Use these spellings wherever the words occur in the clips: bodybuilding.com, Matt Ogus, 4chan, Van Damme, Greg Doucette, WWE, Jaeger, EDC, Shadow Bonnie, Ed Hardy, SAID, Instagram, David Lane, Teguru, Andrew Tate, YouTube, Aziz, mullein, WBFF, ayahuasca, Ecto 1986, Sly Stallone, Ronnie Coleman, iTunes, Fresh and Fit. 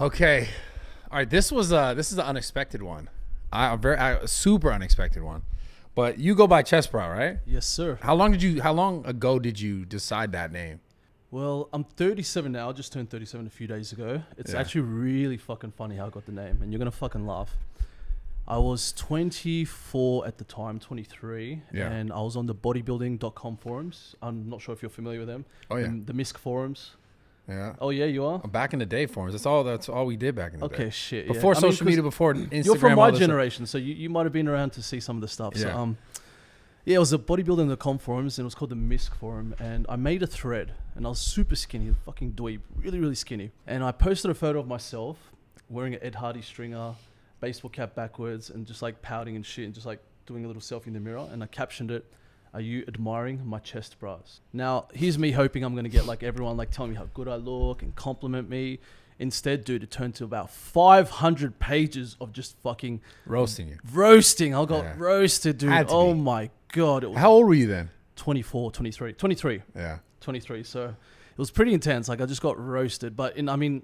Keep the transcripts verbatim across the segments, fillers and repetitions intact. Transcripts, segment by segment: Okay. All right. This was uh this is an unexpected one. I, a very I, a super unexpected one. But you go by Chestbrah, right? Yes, sir. How long did you? How long ago did you decide that name? Well, I'm thirty-seven now. I just turned thirty-seven a few days ago. It's yeah. actually really fucking funny how I got the name, and you're gonna fucking laugh. I was twenty-four at the time, twenty-three, yeah. and I was on the bodybuilding dot com forums. I'm not sure if you're familiar with them. Oh yeah, the, the MISC forums. Yeah. Oh yeah, you are. Back in the day forums. That's all. That's all we did back in the okay, day. Okay, shit. Before yeah. social mean, media, before Instagram. You're from my generation, stuff. so you, you might have been around to see some of the stuff. Yeah. So, um, yeah, it was the bodybuilding dot com forums, and it was called the MISC forum. And I made a thread, and I was super skinny, fucking dweeb, really, really skinny. And I posted a photo of myself wearing an Ed Hardy stringer, baseball cap backwards, and just like pouting and shit, and just like doing a little selfie in the mirror. And I captioned it, "Are you admiring my chest bras?" Now, here's me hoping I'm going to get like everyone like telling me how good I look and compliment me. Instead, dude, it turned to about five hundred pages of just fucking... Roasting you. Roasting. I got yeah. roasted, dude. Oh be. my God. It was how old were you then? twenty-four, twenty-three. twenty-three. Yeah. twenty-three. So it was pretty intense. Like I just got roasted. But in, I mean,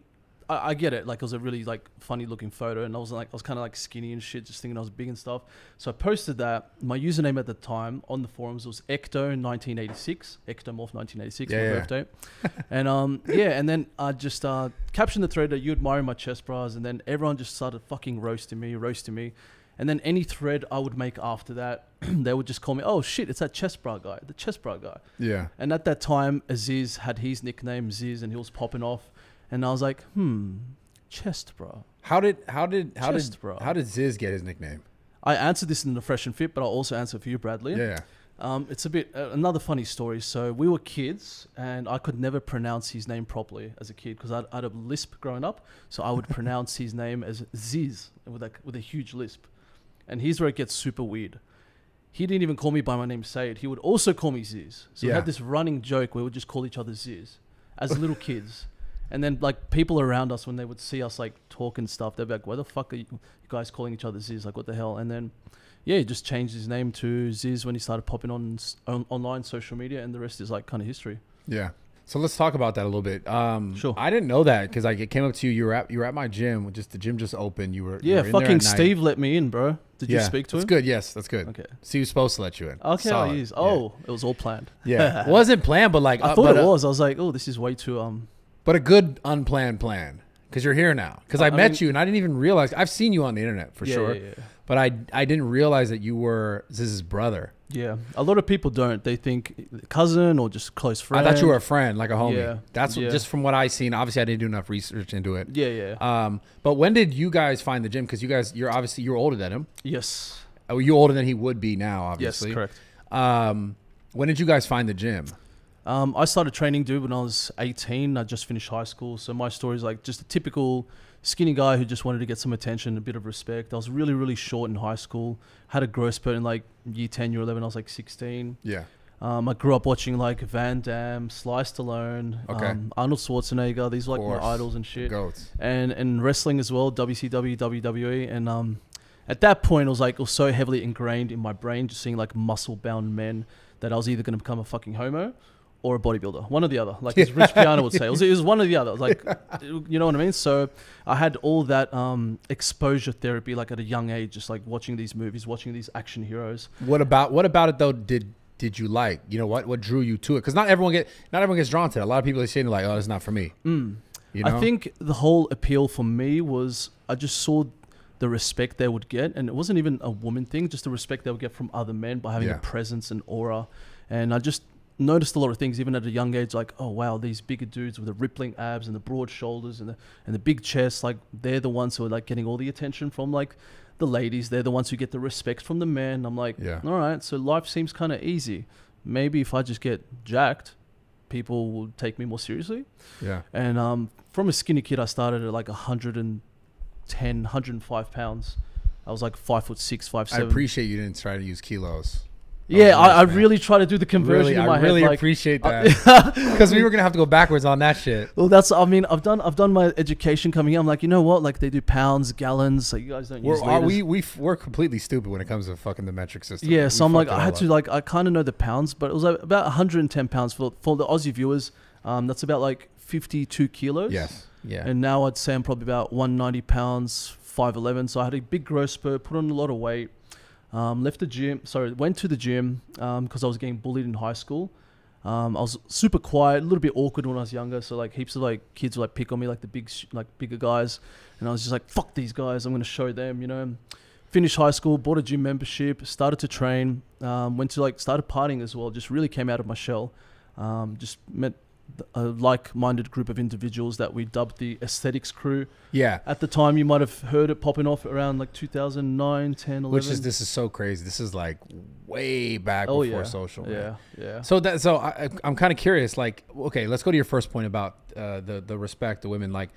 I, I get it. Like it was a really like funny looking photo. And I was like, I was kind of like skinny and shit, just thinking I was big and stuff. So I posted that. My username at the time on the forums was Ecto nineteen eighty-six. Ectomorph nineteen eighty-six, yeah, my yeah. birthday. And um, yeah, and then I just uh, captioned the thread that you admiring my chest bras. And then everyone just started fucking roasting me, roasting me. And then any thread I would make after that, they would just call me, oh shit, it's that Chestbrah guy, the Chestbrah guy. Yeah. And at that time, Aziz had his nickname, Zyzz, and he was popping off. And I was like, hmm, Chestbrah. How did how did how Chestbrah. did how did Zyzz get his nickname? I answered this in the Fresh and Fit, but I'll also answer for you, Bradley. Yeah. Um, it's a bit uh, another funny story. So we were kids, and I could never pronounce his name properly as a kid because I'd, I'd have lisp growing up. So I would pronounce his name as Zyzz with like with a huge lisp. And here's where it gets super weird. He didn't even call me by my name, Sayed. He would also call me Zyzz. So yeah. we had this running joke where we would just call each other Zyzz as little kids. And then like people around us, when they would see us like talk and stuff, they'd be like, why the fuck are you guys calling each other Zyzz? Like, what the hell? And then, yeah, he just changed his name to Zyzz when he started popping on, on online social media, and the rest is like kind of history. Yeah. So let's talk about that a little bit. Um, sure. I didn't know that because like it came up to you. You were at you were at my gym. Just the gym just opened. You were yeah. You were in fucking there at Steve night. Let me in, bro. Did yeah, you speak to that's him? That's good. Yes, that's good. Okay. So he was supposed to let you in. Okay. Solid. Oh, yeah. It was all planned. Yeah, it wasn't planned, but like I uh, thought but, it was. I was like, oh, this is way too um. But a good unplanned plan because you're here now. Because I, I met mean, you and I didn't even realize. I've seen you on the internet for yeah, sure. Yeah, yeah. But I I didn't realize that you were Zyzz's brother. Yeah, a lot of people don't. They think cousin or just close friend. I thought you were a friend, like a homie. Yeah. That's yeah. just from what I seen. Obviously, I didn't do enough research into it. Yeah, yeah. Um, but when did you guys find the gym? Because you guys, you're obviously you're older than him. Yes. Oh, you're older than he would be now, obviously. Yes, correct. Um, when did you guys find the gym? Um, I started training, dude, when I was eighteen. I just finished high school, so my story is like just a typical skinny guy who just wanted to get some attention, a bit of respect. I was really, really short in high school. Had a growth spurt in like year ten, year eleven. I was like sixteen. Yeah. Um, I grew up watching like Van Damme, Sly Stallone, okay. um, Arnold Schwarzenegger. These were like my idols and shit. Goats. And and wrestling as well, W C W, W W E. And um, at that point, it was like it was so heavily ingrained in my brain, just seeing like muscle-bound men, that I was either going to become a fucking homo or a bodybuilder, one or the other, like as Rich Piana would say. It was, it was one or the other. It was like, you know what I mean? So I had all that um, exposure therapy, like at a young age, just like watching these movies, watching these action heroes. What about what about it though? Did did you like? You know what what drew you to it? Because not everyone get not everyone gets drawn to it. A lot of people are saying like, oh, it's not for me. Mm. You know? I think the whole appeal for me was I just saw the respect they would get, and it wasn't even a woman thing, just the respect they would get from other men by having yeah. a presence and aura, and I just noticed a lot of things even at a young age, like, oh wow, these bigger dudes with the rippling abs and the broad shoulders and the and the big chest, like they're the ones who are like getting all the attention from like the ladies. They're the ones who get the respect from the men. I'm like, yeah, all right, so life seems kind of easy. Maybe if I just get jacked, people will take me more seriously. Yeah. And um, from a skinny kid, I started at like one hundred ten, one hundred five pounds. I was like five foot six, five seven. I appreciate you didn't try to use kilos. Yeah, oh, I, I really try to do the conversion really, in my I head. I really like, appreciate that because we were gonna have to go backwards on that shit. Well, that's I mean, I've done I've done my education coming in. I'm like, you know what? Like they do pounds, gallons. So you guys don't we're, use liters. We we we're completely stupid when it comes to fucking the metric system. Yeah, we so I'm like, I had to like I kind of know the pounds, but it was like about one hundred ten pounds for for the Aussie viewers. Um, that's about like fifty-two kilos. Yes. Yeah. And now I'd say I'm probably about one ninety pounds, five eleven. So I had a big growth spurt, put on a lot of weight, um, left the gym. Sorry, went to the gym because um, I was getting bullied in high school. Um, I was super quiet, a little bit awkward when I was younger. So like heaps of like kids would like pick on me, like the big, sh like bigger guys. And I was just like, fuck these guys, I'm going to show them, you know. Finished high school, bought a gym membership, started to train, um, went to like, started partying as well. Just really came out of my shell. Um, just met a like-minded group of individuals that we dubbed the aesthetics crew. Yeah. At the time, you might have heard it popping off around like two thousand nine, ten, eleven. Which is, this is so crazy. This is like way back oh, before yeah. social. Yeah, yeah, yeah. So that, so I, I'm kind of curious, like, okay, let's go to your first point about uh, the, the respect to women. Like,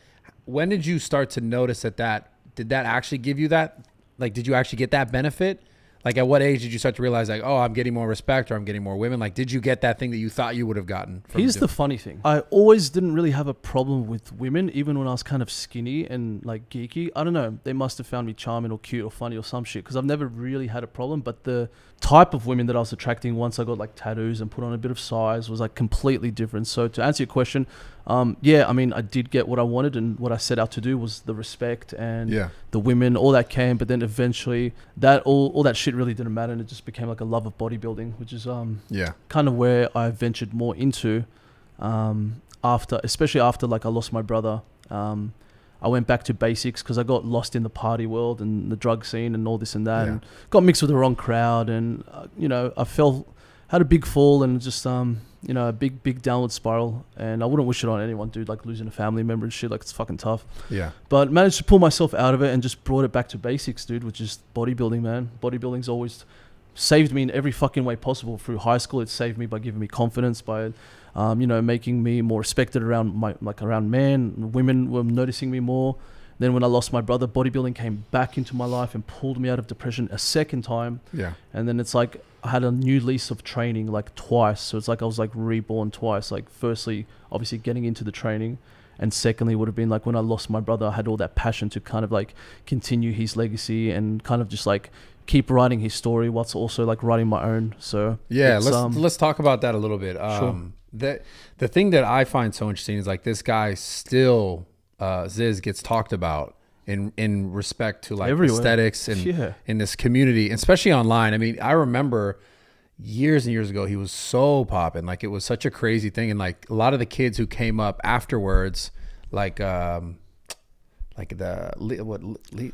when did you start to notice that that, did that actually give you that? Like, did you actually get that benefit? Like, at what age did you start to realize, like, oh, I'm getting more respect, or I'm getting more women? Like, did you get that thing that you thought you would have gotten? From Here's doing? the funny thing. I always didn't really have a problem with women, even when I was kind of skinny and, like, geeky. I don't know. They must have found me charming or cute or funny or some shit, because I've never really had a problem. But the type of women that I was attracting once I got, like, tattoos and put on a bit of size was, like, completely different. So to answer your question, um, yeah, I mean, I did get what I wanted, and what I set out to do was the respect and yeah. the women, all that came. But then eventually that all, all that shit really didn't matter, and it just became like a love of bodybuilding, which is um yeah kind of where I ventured more into um after, especially after like I lost my brother. um I went back to basics because I got lost in the party world and the drug scene and all this and that, yeah. and got mixed with the wrong crowd, and uh, you know, I fell, had a big fall, and just um you know, a big big downward spiral. And I wouldn't wish it on anyone, dude, like losing a family member and shit, like it's fucking tough. Yeah, but managed to pull myself out of it and just brought it back to basics, dude, which is bodybuilding, man. Bodybuilding's always saved me in every fucking way possible. Through high school, it saved me by giving me confidence, by um you know, making me more respected around my, like around men. Women were noticing me more. Then when I lost my brother, bodybuilding came back into my life and pulled me out of depression a second time. Yeah. And then it's like I had a new lease of training like twice. So it's like I was like reborn twice. Like firstly, obviously getting into the training. And secondly, would have been like when I lost my brother, I had all that passion to kind of like continue his legacy and kind of just like keep writing his story whilst also like writing my own. So yeah, let's, um, let's talk about that a little bit. Um, sure. the, the thing that I find so interesting is like this guy still... Uh, Zyzz gets talked about in in respect to like Everywhere. aesthetics and yeah. in this community, especially online. I mean, I remember years and years ago he was so popping, like it was such a crazy thing, and like a lot of the kids who came up afterwards, like um, like the what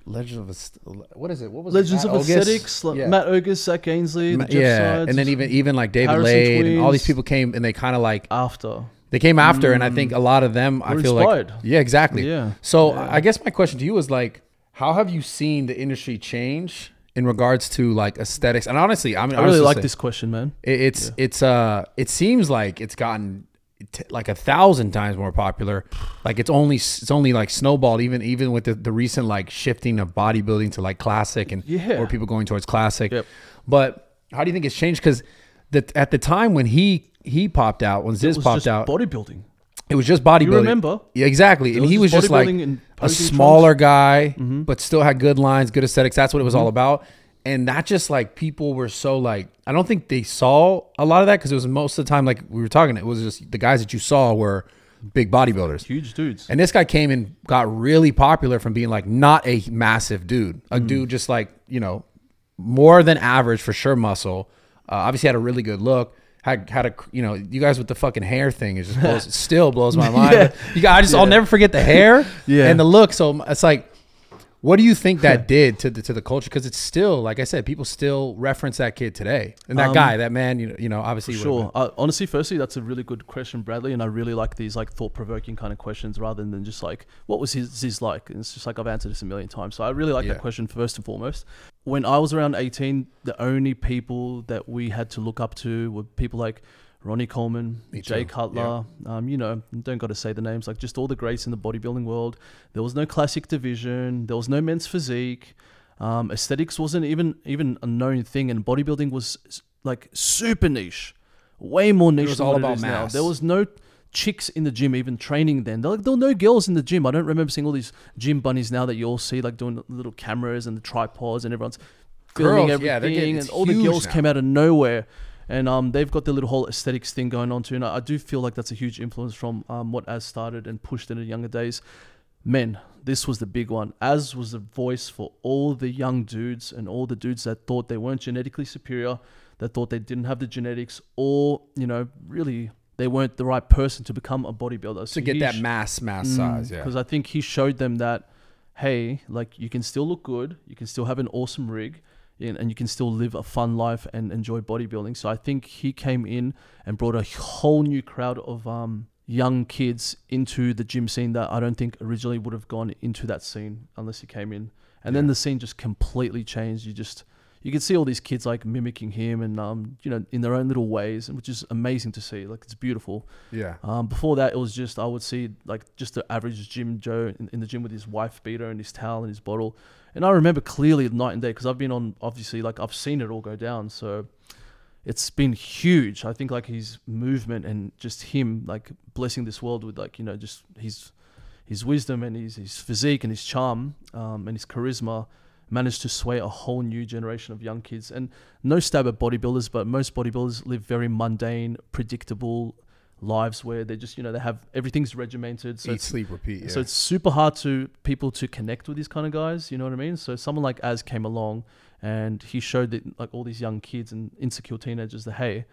Legends of what is it? What was Legends it? of Aesthetics? Like yeah. Matt Ogus, Zach Gainsley, Ma the yeah, Sides, and then even even like David Lane, and all these people came, and they kind of like after. They came after, mm. and I think a lot of them, We're I feel inspired. like, yeah, exactly. Yeah. So yeah. I guess my question to you is like, how have you seen the industry change in regards to like aesthetics? And honestly, I mean, I really like saying, this question, man. It, it's yeah. it's uh, it seems like it's gotten t like a thousand times more popular. Like it's only it's only like snowballed, even even with the, the recent like shifting of bodybuilding to like classic and yeah. or people going towards classic. Yep. But how do you think it's changed? Because that at the time when he he popped out, when Zyzz popped out, bodybuilding. It was just bodybuilding. You remember? Yeah, exactly. And he was just like a smaller guy, mm-hmm. but still had good lines, good aesthetics. That's what it was mm-hmm. all about. And that just like people were so like, I don't think they saw a lot of that because it was most of the time, like we were talking, it was just the guys that you saw were big bodybuilders. Huge dudes. And this guy came and got really popular from being like not a massive dude, a mm-hmm. dude just like, you know, more than average for sure muscle. Uh, obviously had a really good look. Had, had a, you know, you guys with the fucking hair thing, it just blows, it still blows my mind. yeah. You guys, I just, yeah. I'll never forget the hair yeah. and the look. So it's like, what do you think that did to the, to the culture? Because it's still, like I said, people still reference that kid today. And that um, guy, that man, you know, you know obviously. Sure. Uh, honestly, firstly, that's a really good question, Bradley. And I really like these like thought-provoking kind of questions rather than just like, what was his, his like? And it's just like, I've answered this a million times. So I really like yeah. that question first and foremost. When I was around eighteen, the only people that we had to look up to were people like Ronnie Coleman, Me Jay too. Cutler, yeah. um, you know, don't got to say the names, like just all the greats in the bodybuilding world. There was no classic division. There was no men's physique. Um, aesthetics wasn't even, even a known thing. And bodybuilding was like super niche, way more niche it was than all about it is mass. now. There was no chicks in the gym even training then. They're like, there were no girls in the gym. I don't remember seeing all these gym bunnies now that you all see like doing little cameras and the tripods and everyone's filming girls, everything yeah, getting, and all the girls now. came out of nowhere. And um, they've got their little whole aesthetics thing going on too. And I, I do feel like that's a huge influence from um, what Az started and pushed in the younger days. Men, this was the big one. Az was the voice for all the young dudes and all the dudes that thought they weren't genetically superior, that thought they didn't have the genetics, or, you know, really they weren't the right person to become a bodybuilder. So to get that mass, mass mm, size, yeah. Because I think he showed them that, hey, like, you can still look good, you can still have an awesome rig, and you can still live a fun life and enjoy bodybuilding. So I think he came in and brought a whole new crowd of um, young kids into the gym scene that I don't think originally would have gone into that scene unless he came in. And yeah. then the scene just completely changed. You just, you could see all these kids like mimicking him and, um, you know, in their own little ways, which is amazing to see. Like, it's beautiful. Yeah. Um, before that, it was just, I would see like just the average gym Joe in, in the gym with his wife beater and his towel and his bottle. And I remember clearly night and day, because I've been on, obviously, like, I've seen it all go down. So it's been huge. I think like his movement and just him like blessing this world with like, you know, just his, his wisdom and his, his physique and his charm um, and his charisma managed to sway a whole new generation of young kids. And no stab at bodybuilders, but most bodybuilders live very mundane, predictable lives where they just, you know, they have, everything's regimented. So Eat, sleep, repeat. Yeah. So it's super hard to people to connect with these kind of guys. You know what I mean? So someone like Az came along and he showed that like all these young kids and insecure teenagers that, hey,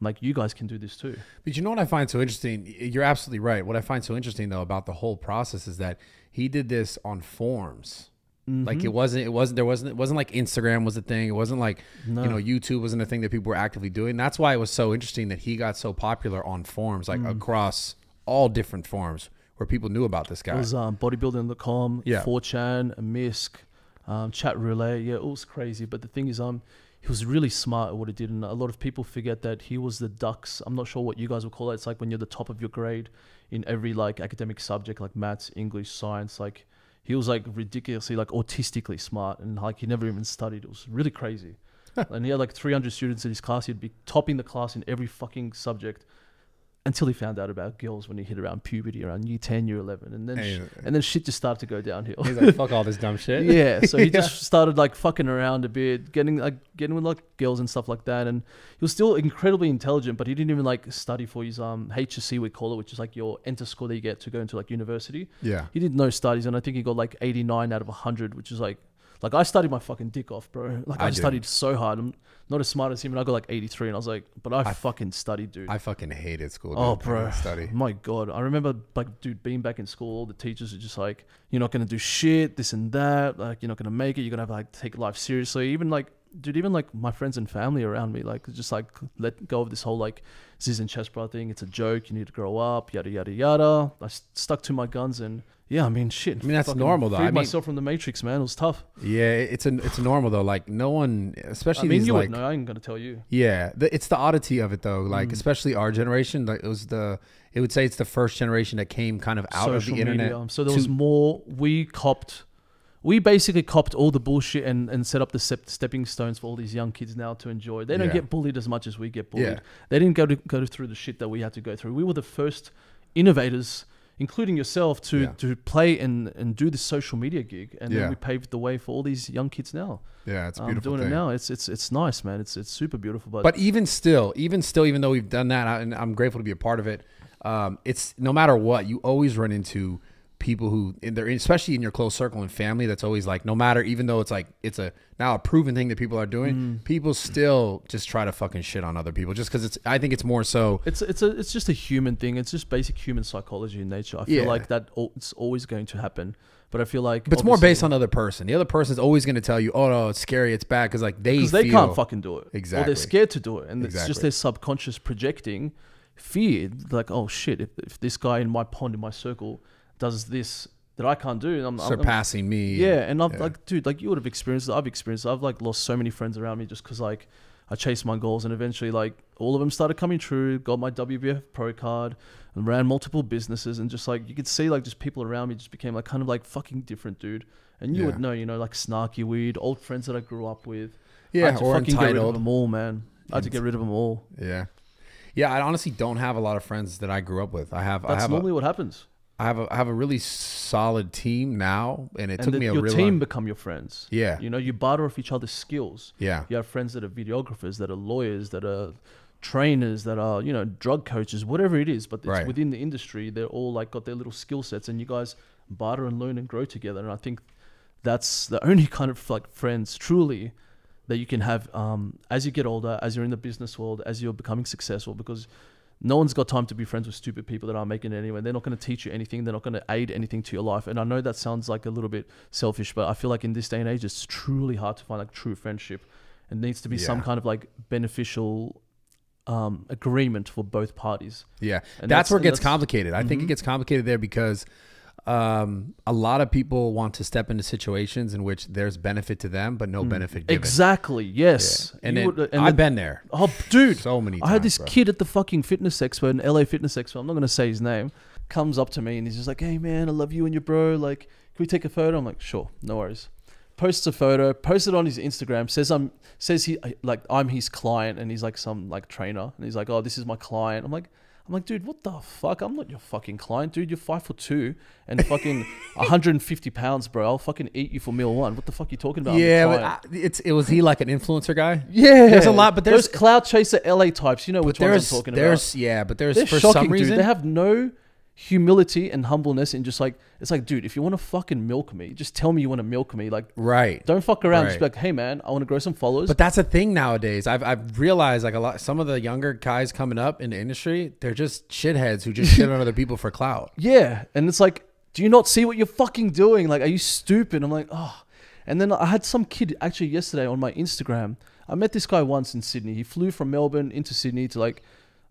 like, you guys can do this too. But you know what I find so interesting? You're absolutely right. What I find so interesting though about the whole process is that he did this on forums. Mm-hmm. Like, it wasn't, it wasn't, there wasn't, it wasn't like Instagram was a thing. It wasn't like, no. you know, YouTube wasn't a thing that people were actively doing. That's why it was so interesting that he got so popular on forums, like mm. across all different forums where people knew about this guy. It was um, bodybuilding dot com, yeah. four chan, MISC, um, Chat Roulette. Yeah, it was crazy. But the thing is, um, he was really smart at what he did. And a lot of people forget that he was the Dux. I'm not sure what you guys would call it. It's like when you're the top of your grade in every like academic subject, like maths, English, science, like, he was like ridiculously, like autistically smart, and like he never even studied. It was really crazy. And he had like three hundred students in his class. He'd be topping the class in every fucking subject until he found out about girls when he hit around puberty, around year ten, year eleven. And then, hey, and then shit just started to go downhill. He's like, fuck all this dumb shit. Yeah. So he yeah. just started like fucking around a bit, getting like, getting with like girls and stuff like that. And he was still incredibly intelligent, but he didn't even like study for his um H S C, we call it, which is like your enter score that you get to go into like university. Yeah. He did no studies. And I think he got like eighty-nine out of a hundred, which is like, like I studied my fucking dick off, bro. Like I, I studied so hard. I'm not as smart as him, and I got like eighty-three. And I was like, but I, I fucking studied, dude. I fucking hated school. Dude. Oh, bro. Study. My God. I remember like, dude, being back in school, all the teachers are just like, you're not going to do shit, this and that. Like, you're not going to make it. You're going to have to like take life seriously. Even like, dude, even like my friends and family around me, like just like let go of this whole like Zyzz and Chestbrah thing. It's a joke. You need to grow up, yada, yada, yada. I st stuck to my guns and... Yeah, I mean, shit. I mean, that's normal though. I freed myself from the Matrix, man. It was tough. Yeah, it's a, it's normal though. Like no one, especially I mean, these you like. Would know. I ain't gonna tell you. Yeah, the, it's the oddity of it though. Like mm. especially our generation, like it was the. It would say it's the first generation that came kind of out Social of the media. internet. So there was more. We copped. We basically copped all the bullshit and, and set up the step, stepping stones for all these young kids now to enjoy. They don't yeah. get bullied as much as we get bullied. Yeah. They didn't go to go through the shit that we had to go through. We were the first innovators, including yourself, to yeah. to play and and do this social media gig, and yeah. then we paved the way for all these young kids now. Yeah, it's a beautiful um, doing thing. it now. It's it's it's nice, man. It's it's super beautiful. But but even still, even still, even though we've done that, I, and I'm grateful to be a part of it. Um, it's no matter what, you always run into people who, in their, especially in your close circle and family, that's always like, no matter, even though it's like it's a now a proven thing that people are doing, mm. people still just try to fucking shit on other people just because it's. I think it's more so. It's it's a it's just a human thing. It's just basic human psychology in nature. I feel yeah. like that it's always going to happen. But I feel like, but it's more based on the other person. The other person's always going to tell you, oh no, it's scary, it's bad, because like they because they feel, can't fucking do it. Exactly. Or they're scared to do it, and exactly. it's just their subconscious projecting fear. Like, oh shit, if if this guy in my pond, in my circle, does this that I can't do, I'm surpassing I'm, me. Yeah, and I'm yeah. like, dude, like you would have experienced it. I've experienced it. I've like lost so many friends around me just because like I chased my goals, and eventually like all of them started coming true. Got my W B F pro card and ran multiple businesses, and just like you could see like just people around me just became like kind of like fucking different, dude. And you yeah. would know, you know, like snarky weed, old friends that I grew up with. Yeah, I had to or fucking entitled. Get rid of them all, man. I had to get rid of them all. Yeah, yeah. I honestly don't have a lot of friends that I grew up with. I have. That's I have normally a, what happens. I have a, I have a really solid team now, and it and took the, me a your real team long... become your friends. Yeah, you know, you barter off each other's skills. Yeah, you have friends that are videographers, that are lawyers, that are trainers, that are, you know, drug coaches, whatever it is. But it's right. within the industry, they're all like got their little skill sets, and you guys barter and learn and grow together. And I think that's the only kind of like friends truly that you can have um, as you get older, as you're in the business world, as you're becoming successful, because no one's got time to be friends with stupid people that aren't making it anyway. They're not going to teach you anything. They're not going to aid anything to your life. And I know that sounds like a little bit selfish, but I feel like in this day and age, it's truly hard to find like true friendship. It needs to be yeah. some kind of like beneficial um, agreement for both parties. Yeah, and that's, that's where it gets complicated. I mm-hmm. think it gets complicated there because um, a lot of people want to step into situations in which there's benefit to them, but no mm. benefit given. Exactly. Yes. Yeah. And, it, would, and I've the, been there. Oh, dude. So many times. I had this bro. kid at the fucking fitness expo, an L A fitness expo. I'm not going to say his name. Comes up to me and he's just like, "Hey man, I love you and your bro. Like, can we take a photo?" I'm like, "Sure. No worries." Posts a photo, posts it on his Instagram, says I'm, says he like, I'm his client, and he's like some like trainer. And he's like, "Oh, this is my client." I'm like, I'm like, "Dude, what the fuck? I'm not your fucking client, dude. You're five foot two and fucking one hundred fifty pounds, bro. I'll fucking eat you for meal one. What the fuck are you talking about?" Yeah, but I, it's, it was he like an influencer guy? Yeah. There's a lot, but there's... Those cloud chaser L A types, you know which ones I'm talking about. Yeah, but there's, they're for shocking, some reason... Dude, they have no humility and humbleness and just like... It's like, dude, if you want to fucking milk me, just tell me you want to milk me. Like, right. Don't fuck around. Right. Just be like, "Hey, man, I want to grow some followers." But that's a thing nowadays. I've, I've realized like a lot, some of the younger guys coming up in the industry, they're just shitheads who just shit on other people for clout. Yeah. And it's like, do you not see what you're fucking doing? Like, are you stupid? I'm like, oh. And then I had some kid actually yesterday on my Instagram. I met this guy once in Sydney. He flew from Melbourne into Sydney to like,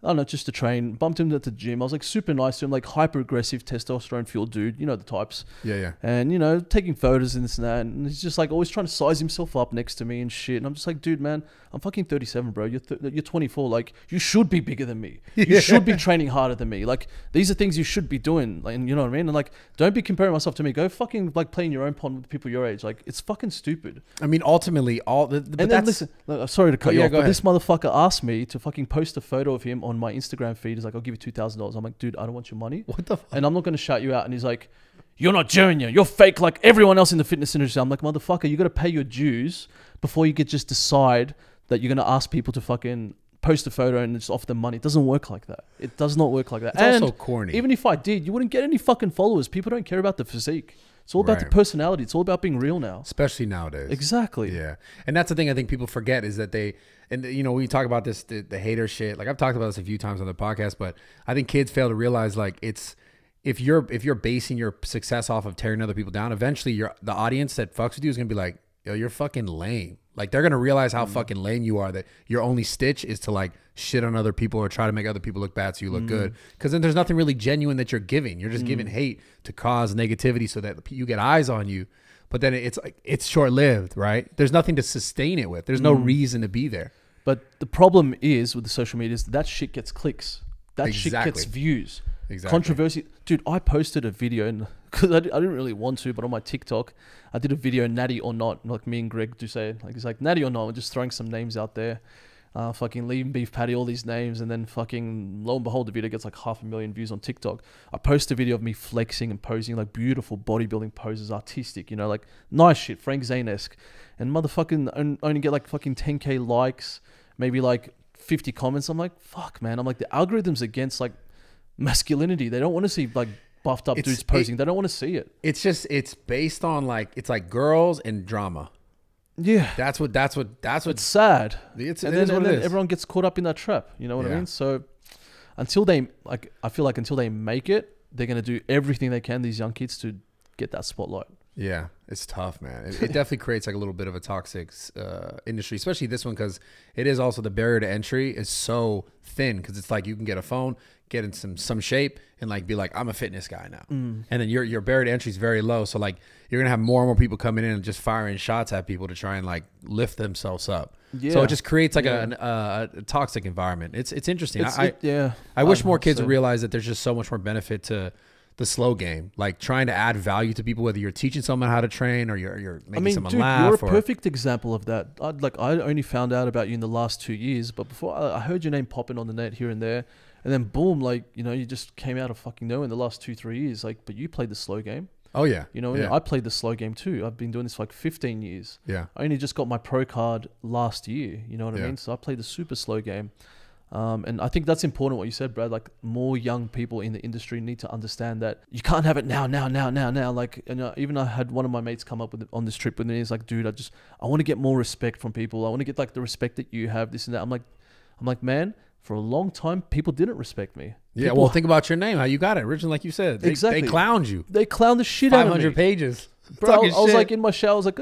I don't know, just to train. Bumped him at the gym. I was like super nice to him, like hyper aggressive, testosterone fueled dude. You know the types. Yeah, yeah. And you know, taking photos and this and that. And he's just like always trying to size himself up next to me and shit. And I'm just like, dude, man, I'm fucking thirty-seven, bro. You're th you're twenty-four. Like, you should be bigger than me. You yeah. should be training harder than me. Like, these are things you should be doing. Like, and you know what I mean? And like, don't be comparing myself to me. Go fucking like playing your own pond with people your age. Like, it's fucking stupid. I mean, ultimately, all. The, the, but and then listen, look, sorry to cut oh, you yeah, off, but ahead. This motherfucker asked me to fucking post a photo of him on. On my Instagram feed is like, "I'll give you two thousand dollars. I'm like, "Dude, I don't want your money. What the fuck? And I'm not going to shout you out." And he's like, "You're not junior. You're fake like everyone else in the fitness industry." I'm like, motherfucker, you got to pay your dues before you could just decide that you're going to ask people to fucking post a photo and just offer them money. It doesn't work like that. It does not work like that. It's and also corny. Even if I did, you wouldn't get any fucking followers. People don't care about the physique. It's all about right. the personality. It's all about being real now. Especially nowadays. Exactly. Yeah. And that's the thing I think people forget is that they, and you know, we talk about this, the, the hater shit. Like I've talked about this a few times on the podcast, but I think kids fail to realize like it's, if you're, if you're basing your success off of tearing other people down, eventually you're, the audience that fucks with you is going to be like, "Yo, you're fucking lame." Like they're going to realize how mm. fucking lame you are, that your only stitch is to like shit on other people or try to make other people look bad so you look mm. good. Because then there's nothing really genuine that you're giving. You're just mm. giving hate to cause negativity so that you get eyes on you. But then it's like, it's short-lived, right? There's nothing to sustain it with. There's no mm. reason to be there. But the problem is with the social media is that shit gets clicks. That exactly. shit gets views. Exactly. Controversy. Dude, I posted a video because I, I didn't really want to, but on my TikTok, I did a video, "Natty or Not," like me and Greg Doucette. Like, it's like, "Natty or Not," we're just throwing some names out there. Uh, fucking lean beef patty, all these names. And then fucking lo and behold, the video gets like half a million views on TikTok. I post a video of me flexing and posing like beautiful bodybuilding poses, artistic, you know, like nice shit, Frank Zane-esque. And motherfucking only get like fucking ten K likes, maybe like fifty comments. I'm like, fuck, man. I'm like, the algorithm's against like masculinity. They don't want to see like buffed up it's, dudes posing. It, they don't want to see it. It's just, it's based on like, it's like girls and drama. Yeah, that's what that's what that's what's sad. It's, and then, and then everyone gets caught up in that trap. You know what yeah. I mean? So until they like, I feel like until they make it, they're gonna do everything they can, these young kids, to get that spotlight. Yeah, it's tough, man. It, it definitely creates like a little bit of a toxic uh, industry, especially this one, because it is also the barrier to entry is so thin. Because it's like you can get a phone, get in some some shape, and like be like, "I'm a fitness guy now," mm. and then your your barrier to entry is very low. So like you're gonna have more and more people coming in and just firing shots at people to try and like lift themselves up. Yeah. So it just creates like yeah. a, an, uh, a toxic environment. It's it's interesting. It's, I, it, yeah. I wish more kids would realize that there's just so much more benefit to the slow game, like trying to add value to people, whether you're teaching someone how to train or you're, you're making I mean, someone dude, laugh. You're a or... perfect example of that. I'd, like I only found out about you in the last two years, but before I, I heard your name popping on the net here and there. And then boom, like, you know, you just came out of fucking nowhere in the last two, three years. Like, but you played the slow game. Oh yeah. You know, yeah. I played the slow game too. I've been doing this for like fifteen years. Yeah. I only just got my pro card last year. You know what yeah. I mean? So I played the super slow game. Um, and I think that's important what you said, Brad. Like, more young people in the industry need to understand that you can't have it now, now, now, now, now. Like, and uh, even I had one of my mates come up with on this trip with me. He's like, dude, I just, I want to get more respect from people. I want to get like the respect that you have, this and that. I'm like, I'm like, man, for a long time, people didn't respect me. Yeah, people, well, think about your name, how you got it originally, like you said. They, exactly. They clowned you. They clowned the shit out of me. five hundred pages. Bro, I, I was like in my shower, I was like,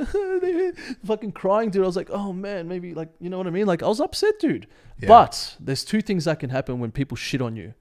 fucking crying, dude. I was like, oh man, maybe like, you know what I mean? Like, I was upset, dude. Yeah. But there's two things that can happen when people shit on you.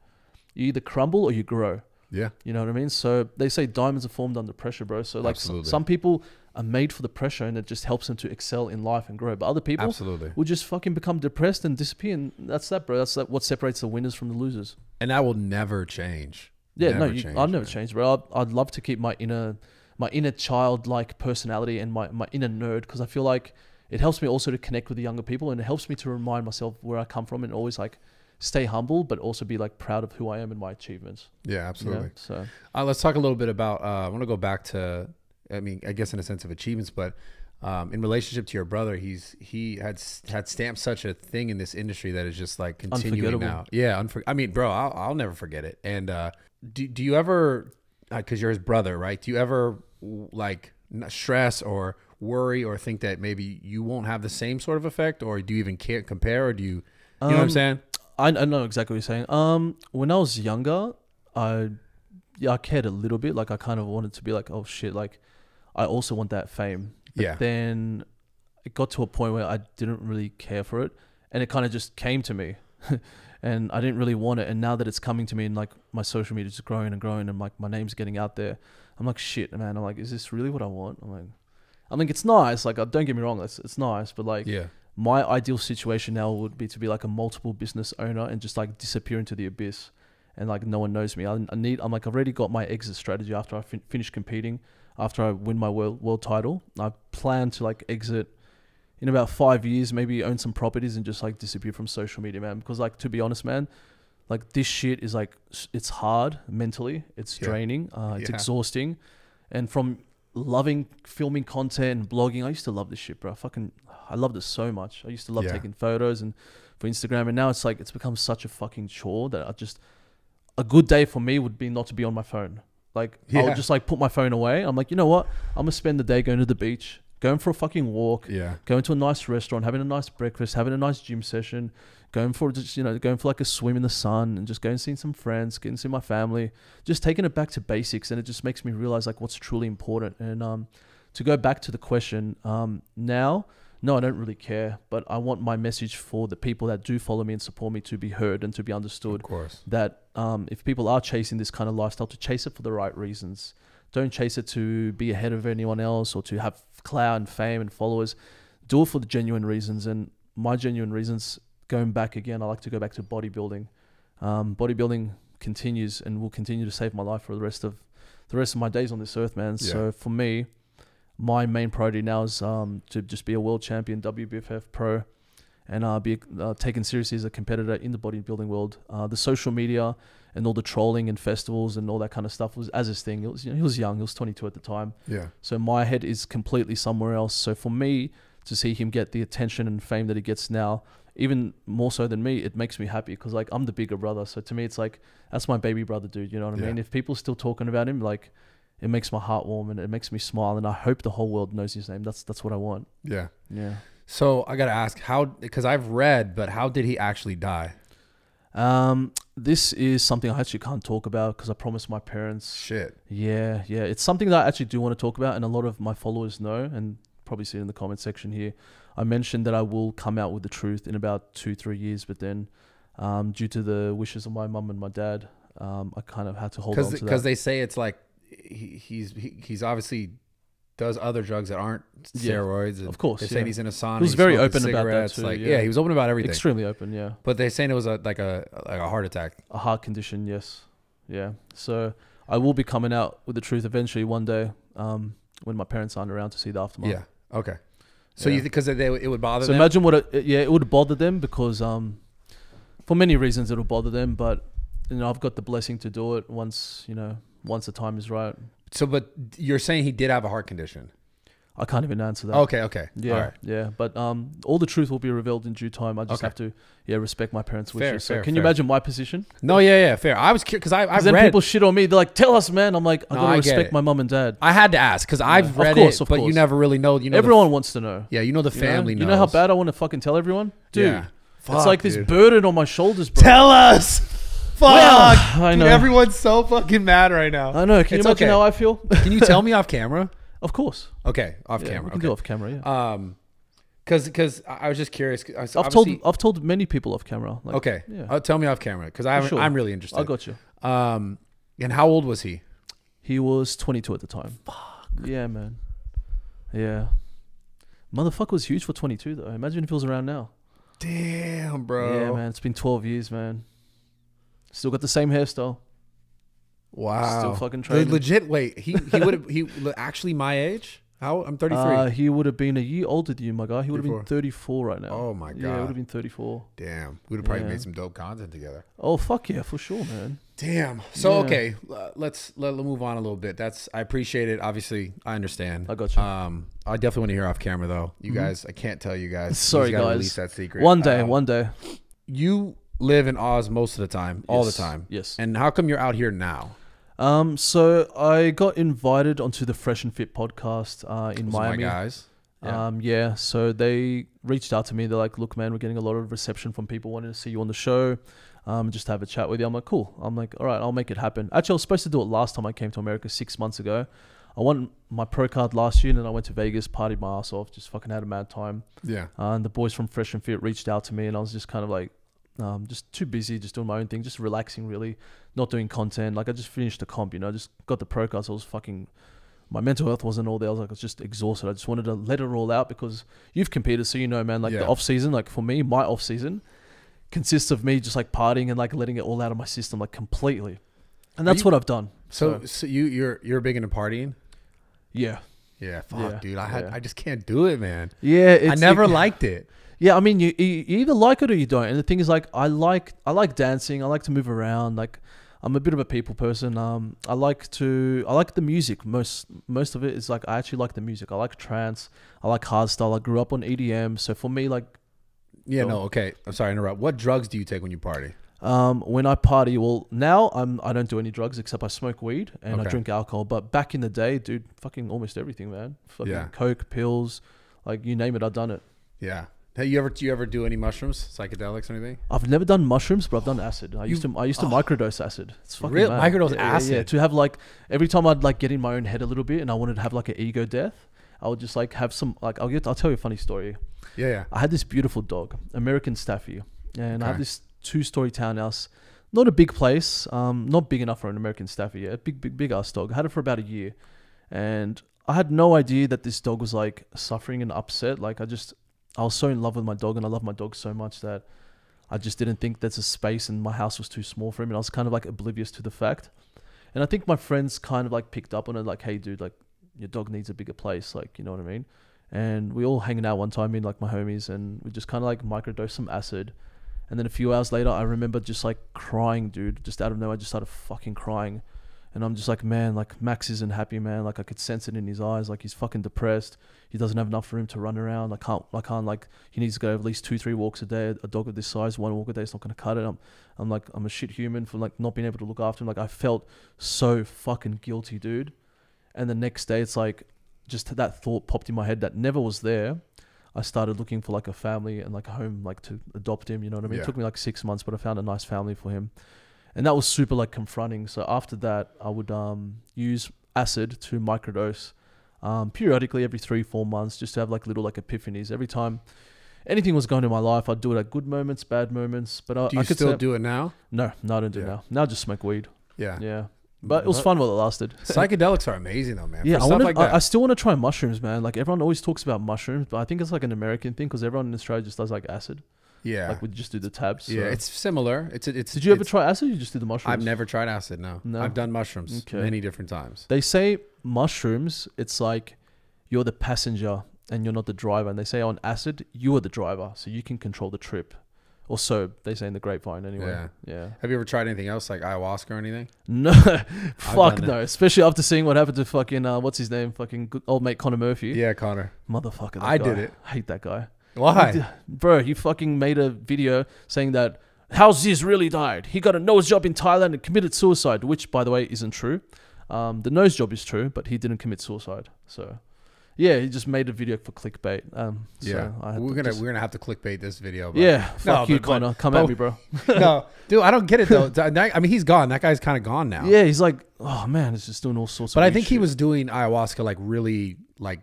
You either crumble or you grow. Yeah. You know what I mean? So they say diamonds are formed under pressure, bro. So like some, some people are made for the pressure and it just helps them to excel in life and grow. But other people Absolutely. will just fucking become depressed and disappear. And that's that, bro. That's that, what separates the winners from the losers. And that will never change. Yeah, never no, you, change, I'll never man. change, bro. I'd, I'd love to keep my inner... my inner childlike personality and my, my inner nerd, because I feel like it helps me also to connect with the younger people, and it helps me to remind myself where I come from and always like stay humble, but also be like proud of who I am and my achievements. Yeah, absolutely. You know? So uh, let's talk a little bit about, uh, I want to go back to, I mean, I guess in a sense of achievements, but um, in relationship to your brother, he's, he had, had stamped such a thing in this industry that is just like continuing now. Yeah. I mean, bro, I'll, I'll never forget it. And uh, do, do you ever, because uh, you're his brother, right? Do you ever, like, stress or worry or think that maybe you won't have the same sort of effect, or do you even care, compare, or do you, you um, know what I'm saying? I, I know exactly what you're saying. Um, when I was younger, I, yeah, I cared a little bit. Like, I kind of wanted to be like, oh shit, like I also want that fame. But yeah. then it got to a point where I didn't really care for it, and it kind of just came to me. And I didn't really want it. And now that it's coming to me and like my social media is growing and growing and like my name's getting out there, I'm like, shit, man. I'm like, is this really what I want? I'm like, I mean, it's nice. Like, don't get me wrong. It's, it's nice. But like, yeah. my ideal situation now would be to be like a multiple business owner and just like disappear into the abyss. And like, no one knows me. I, I need, I'm like, I've already got my exit strategy after I fin finish competing, after I win my world, world title. I plan to like exit in about five years, maybe own some properties and just like disappear from social media, man. Because like, to be honest, man, like this shit is like, it's hard mentally. It's yeah. draining. Uh, it's yeah. exhausting. And from loving filming content and blogging, I used to love this shit, bro. I fucking, I loved it so much. I used to love yeah. taking photos and for Instagram. And now it's like, it's become such a fucking chore that I just, a good day for me would be not to be on my phone. Like yeah. I would just like put my phone away. I'm like, you know what? I'm gonna spend the day going to the beach, going for a fucking walk, yeah. going to a nice restaurant, having a nice breakfast, having a nice gym session, going for just, you know, going for like a swim in the sun and just going and seeing some friends, getting to see my family, just taking it back to basics. And it just makes me realize like what's truly important. And um, to go back to the question, um, now, no, I don't really care, but I want my message for the people that do follow me and support me to be heard and to be understood. Of course. That um, if people are chasing this kind of lifestyle, to chase it for the right reasons. Don't chase it to be ahead of anyone else or to have clout and fame and followers. Do it for the genuine reasons. And my genuine reasons, going back again, I like to go back to bodybuilding. Um, bodybuilding continues and will continue to save my life for the rest of the rest of my days on this earth, man. Yeah. So for me, my main priority now is um, to just be a world champion, W B F F pro, and uh, be uh, taken seriously as a competitor in the bodybuilding world. Uh, the social media and all the trolling and festivals and all that kind of stuff was Aziz's thing. It was, you know, he was young. He was twenty-two at the time. Yeah. So my head is completely somewhere else. So for me to see him get the attention and fame that he gets now, even more so than me, it makes me happy because like I'm the bigger brother. So to me, it's like, that's my baby brother, dude. You know what I yeah. mean? If people are still talking about him, like it makes my heart warm and it makes me smile. And I hope the whole world knows his name. That's, that's what I want. Yeah. Yeah. So I got to ask how, because I've read, but how did he actually die? Um, this is something I actually can't talk about because I promised my parents. Shit. Yeah, yeah. It's something that I actually do want to talk about, and a lot of my followers know, and probably see it in the comment section here. I mentioned that I will come out with the truth in about two, three years, but then um, due to the wishes of my mum and my dad, um, I kind of had to hold on to that. Because they say it's like he, he's he, he's obviously... does other drugs that aren't steroids. Yeah, of course. They yeah. say he's in a sauna. He was very open about that too. Like, yeah. yeah, he was open about everything. Extremely open, yeah. But they're saying it was a, like, a, like a heart attack. A heart condition, yes. Yeah. So I will be coming out with the truth eventually one day um, when my parents aren't around to see the aftermath. Yeah, okay. So yeah. you think because it would bother so them? So imagine what, it, yeah, it would bother them because um, for many reasons it'll bother them, but you know, I've got the blessing to do it once, you know, once the time is right. So, but you're saying he did have a heart condition? I can't even answer that. Okay, okay. Yeah, all right. yeah. But um, all the truth will be revealed in due time. I just okay. have to, yeah, respect my parents' wishes. Fair, so fair, can fair. you imagine my position? No, yeah, yeah, fair. I was curious because I, I read... then people shit on me. They're like, tell us, man. I'm like, I no, gotta I respect my mom and dad. I had to ask because yeah. I've read of course, it, of but course. you never really know. You know, everyone wants to know. Yeah, you know the family you know? knows. You know how bad I want to fucking tell everyone? Dude, yeah. Fuck, it's like dude. this burden on my shoulders, bro. Tell us! Fuck! Well, I know. Dude, everyone's so fucking mad right now. I know. Can you imagine how I feel? Can you tell me off camera? Of course. Okay, off yeah, camera. We can okay. do off camera, yeah. Um, because because I was just curious. I, I've told I've told many people off camera. Like, okay, yeah. uh, tell me off camera because I sure. I'm really interested. I got you. Um, and how old was he? He was twenty-two at the time. Fuck. Yeah, man. Yeah. Motherfucker was huge for twenty-two though. Imagine if he was around now. Damn, bro. Yeah, man. It's been twelve years, man. Still got the same hairstyle. Wow. Still fucking training. Legit, wait, he, he would have, he actually my age? How? I'm thirty-three. Uh, he would have been a year older than you, my guy. He would have been thirty-four right now. Oh, my God. Yeah, he would have been thirty-four. Damn. We would have probably yeah. made some dope content together. Oh, fuck yeah, for sure, man. Damn. So, yeah. okay, let's let, let's move on a little bit. That's I appreciate it. Obviously, I understand. I got you. Um, I definitely want to hear off camera, though. You mm-hmm. guys, I can't tell you guys. Sorry, you guys. Release that secret. One day, um, one day. You live in Oz most of the time, yes. all the time. Yes. And how come you're out here now? Um, so I got invited onto the Fresh and Fit podcast uh, in Miami. My guys. Yeah. Um, yeah. So they reached out to me. They're like, look, man, we're getting a lot of reception from people wanting to see you on the show. Um, just have a chat with you. I'm like, cool. I'm like, all right, I'll make it happen. Actually, I was supposed to do it last time I came to America six months ago. I won my pro card last year and then I went to Vegas, partied my ass off, just fucking had a mad time. Yeah. Uh, and the boys from Fresh and Fit reached out to me and I was just kind of like, Um, just too busy, just doing my own thing, just relaxing really, not doing content. Like I just finished the comp, you know, just got the pro card. So I was fucking, my mental health wasn't all there. I was like, I was just exhausted. I just wanted to let it all out because you've competed. So, you know, man, like yeah. the off season, like for me, my off season consists of me just like partying and like letting it all out of my system, like completely. And that's you, what I've done. So, so, so you, you're, you're big into partying. Yeah. Yeah. Fuck yeah, dude. I had, yeah. I just can't do it, man. Yeah. It's, I never it, liked it. Yeah, I mean, you, you either like it or you don't. And the thing is, like, I like I like dancing. I like to move around. Like, I'm a bit of a people person. Um, I like to I like the music. Most most of it is like I actually like the music. I like trance. I like hardstyle. I grew up on E D M. So for me, like, yeah, no, okay. I'm sorry to interrupt. What drugs do you take when you party? Um, when I party, well, now I'm I don't do any drugs except I smoke weed and okay. I drink alcohol. But back in the day, dude, fucking almost everything, man. Fucking yeah. coke, pills, like you name it, I've done it. Yeah. Hey, you ever do you ever do any mushrooms, psychedelics, or anything? I've never done mushrooms, but I've done acid. I you, used to I used to oh. microdose acid. It's fucking really? Mad. Microdose yeah, acid. Yeah, yeah, to have like every time I'd like get in my own head a little bit, and I wanted to have like an ego death, I would just like have some like I'll get I'll tell you a funny story. Yeah, yeah. I had this beautiful dog, American Staffy, and okay. I had this two-story townhouse, not a big place, um, not big enough for an American Staffy. Yeah, a big big big ass dog. I had it for about a year, and I had no idea that this dog was like suffering and upset. Like I just. I was so in love with my dog and I love my dog so much that I just didn't think that's a space and my house was too small for him. And I was kind of like oblivious to the fact. And I think my friends kind of like picked up on it. Like, hey dude, like your dog needs a bigger place. Like, you know what I mean? And we all hanging out one time in like my homies and we just kind of like microdosed some acid. And then a few hours later, I remember just like crying, dude, just out of nowhere, I just started fucking crying. And I'm just like, man, like Max isn't happy, man. Like I could sense it in his eyes. Like he's fucking depressed. He doesn't have enough room to run around. I can't, I can't like, he needs to go at least two, three walks a day. A dog of this size, one walk a day is not going to cut it. I'm, I'm like, I'm a shit human for like not being able to look after him. Like I felt so fucking guilty, dude. And the next day it's like, just that thought popped in my head that never was there. I started looking for like a family and like a home, like to adopt him. You know what I mean? Yeah. It took me like six months, but I found a nice family for him. And that was super like confronting. So after that, I would um, use acid to microdose um, periodically every three, four months just to have like little like epiphanies. Every time anything was going in my life, I'd do it at good moments, bad moments. But I, do you I could still do it now? No, no, I don't do yeah. it now. Now I just smoke weed. Yeah. Yeah. But it was fun while it lasted. Psychedelics are amazing though, man. Yeah, I, wanted, like I, I still want to try mushrooms, man. Like everyone always talks about mushrooms, but I think it's like an American thing because everyone in Australia just does like acid. Yeah, like we just do the tabs. So. Yeah, it's similar. It's it's. Did you it's, ever try acid? Or you just do the mushrooms. I've never tried acid. No, no. I've done mushrooms okay. many different times. They say mushrooms. It's like you're the passenger and you're not the driver. And they say on acid, you are the driver, so you can control the trip. Or so they say in the grapevine anyway. Yeah. yeah. Have you ever tried anything else like ayahuasca or anything? No. Fuck no. It. Especially after seeing what happened to fucking, uh, what's his name? Fucking old mate Connor Murphy. Yeah, Connor. Motherfucker. That I guy. did it. I hate that guy. Why? Bro, he fucking made a video saying that how Zyzz really died. He got a nose job in Thailand and committed suicide, which by the way isn't true. Um, the nose job is true, but he didn't commit suicide. So... yeah, he just made a video for clickbait. Um, so yeah, I we're gonna just... we're gonna have to clickbait this video. But... yeah, fuck no, you, but, Connor. Come but, at me, bro. No, dude, I don't get it though. I mean, he's gone. That guy's kind of gone now. Yeah, he's like, oh man, it's just doing all sorts. But of But I think shit. he was doing ayahuasca like really like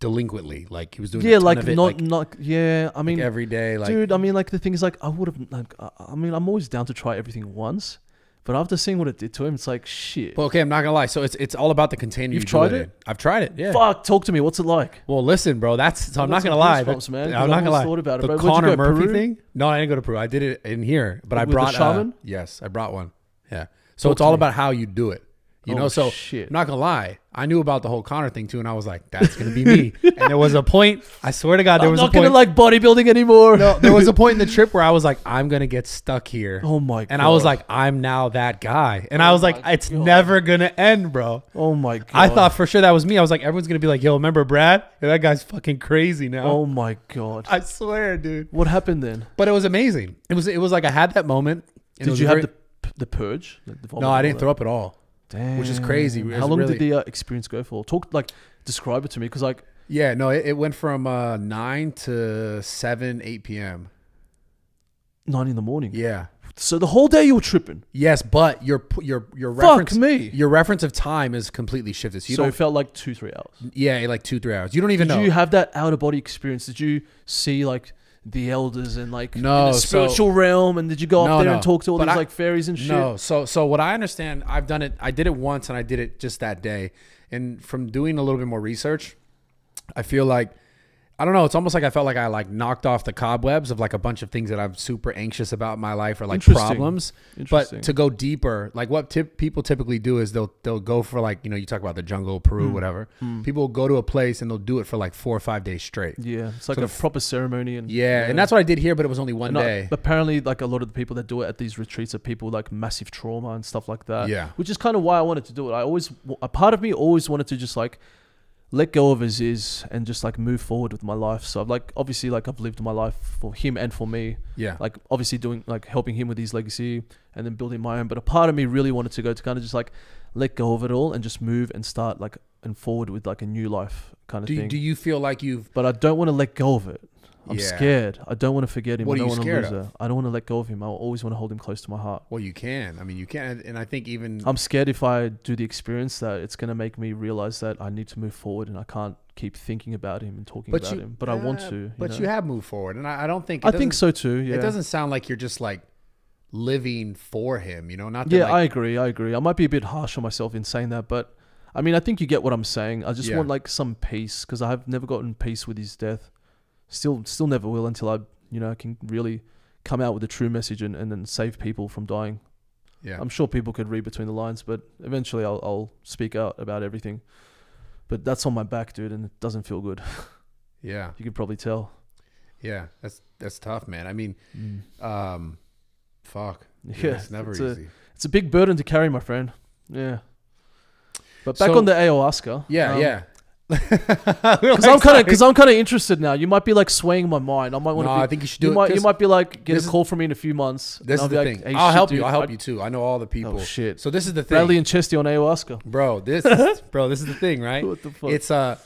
delinquently. Like he was doing yeah, a ton like of it, not like, not yeah. I mean, like every day, like dude. I mean, like the thing is, like I would have like I mean, I'm always down to try everything once. But after seeing what it did to him, it's like, shit. Well, okay, I'm not going to lie. So it's it's all about the container you've you tried it in. I've tried it, yeah. Fuck, talk to me. What's it like? Well, listen, bro. That's, so I'm not going to lie. But, man, I'm not going to lie. Thought about it, the bro. Connor Murphy Peru? thing? No, I didn't go to Peru. I did it in here. But With I brought... the shaman? Uh, yes, I brought one. Yeah. So talk it's all me. about how you do it. You oh, know, so shit. I'm not going to lie. I knew about the whole Connor thing too. And I was like, that's going to be me. And there was a point. I swear to God, there I'm was a point. I'm not going to like bodybuilding anymore. No, there was a point in the trip where I was like, I'm going to get stuck here. Oh my God. And I was like, I'm now that guy. And oh I was like, it's God. never going to end, bro. Oh my God. I thought for sure that was me. I was like, everyone's going to be like, yo, remember Brad? Yeah, that guy's fucking crazy now. Oh my God. I swear, dude. What happened then? But it was amazing. It was, it was like I had that moment. Did you have the, the purge? Like the no, I didn't throw up at all. Damn. Which is crazy. How it's long really... did the uh, experience go for? Talk like describe it to me, because like yeah, no, it, it went from uh, nine to seven, eight p.m. Nine in the morning. Yeah. So the whole day you were tripping. Yes, but your your your reference Fuck me. your reference of time is completely shifted. So, you so don't, it felt like two three hours. Yeah, like two three hours. You don't even did know. Did you have that out of body experience? Did you see like the elders and like no, in the spiritual so, realm, and did you go up no, there no. and talk to all but these I, like fairies and shit? No, so so what I understand, I've done it. I did it once, and I did it just that day. And from doing a little bit more research, I feel like I don't know. It's almost like I felt like I like knocked off the cobwebs of like a bunch of things that I'm super anxious about in my life or like Interesting. problems. Interesting. But to go deeper, like what tip, people typically do is they'll they'll go for like you know you talk about the jungle, Peru, mm. whatever. Mm. People will go to a place and they'll do it for like four or five days straight. Yeah, it's like so a the, proper ceremony and yeah, yeah, and that's what I did here, but it was only one and day. I, apparently, like a lot of the people that do it at these retreats are people with like massive trauma and stuff like that. Yeah, which is kind of why I wanted to do it. I always a part of me always wanted to just like. let go of his is and just like move forward with my life. So I've like obviously like I've lived my life for him and for me. Yeah. Like obviously doing like helping him with his legacy and then building my own. But a part of me really wanted to go to kind of just like let go of it all and just move and start like and forward with like a new life kind of do, thing. Do you feel like you've But I don't want to let go of it. I'm yeah. scared. I don't want to forget him. What I don't are you want scared to lose of? Her. I don't want to let go of him. I always want to hold him close to my heart. Well, you can. I mean, you can. And I think even... I'm scared if I do the experience that it's going to make me realize that I need to move forward and I can't keep thinking about him and talking but about you, him. But uh, I want to. You but know? you have moved forward. And I, I don't think... I think so too, yeah. It doesn't sound like you're just like living for him, you know? Not that yeah, like, I agree. I agree. I might be a bit harsh on myself in saying that, but I mean, I think you get what I'm saying. I just yeah. want like some peace because I have never gotten peace with his death. Still, still never will until I, you know, can really come out with a true message and, and then save people from dying. Yeah, I'm sure people could read between the lines, but eventually I'll, I'll speak out about everything. But that's on my back, dude, and it doesn't feel good. Yeah, you can probably tell. Yeah, that's that's tough, man. I mean, mm. um, fuck. Dude, yeah, it's never it's easy. A, it's a big burden to carry, my friend. Yeah. But back so, on the ayahuasca. Yeah, um, yeah. Because I'm kind of because I'm kind of interested now. You might be like swaying my mind. I might want to. No, I think you should do you it. Might, you might be like get a call is, from me in a few months. This is the like, thing. Hey, I'll help you. I'll help you too. I know all the people. Oh, shit. So this is the thing. Bradley and Chesty on ayahuasca, bro. This, is, bro. This is the thing, right? What the fuck? It's uh,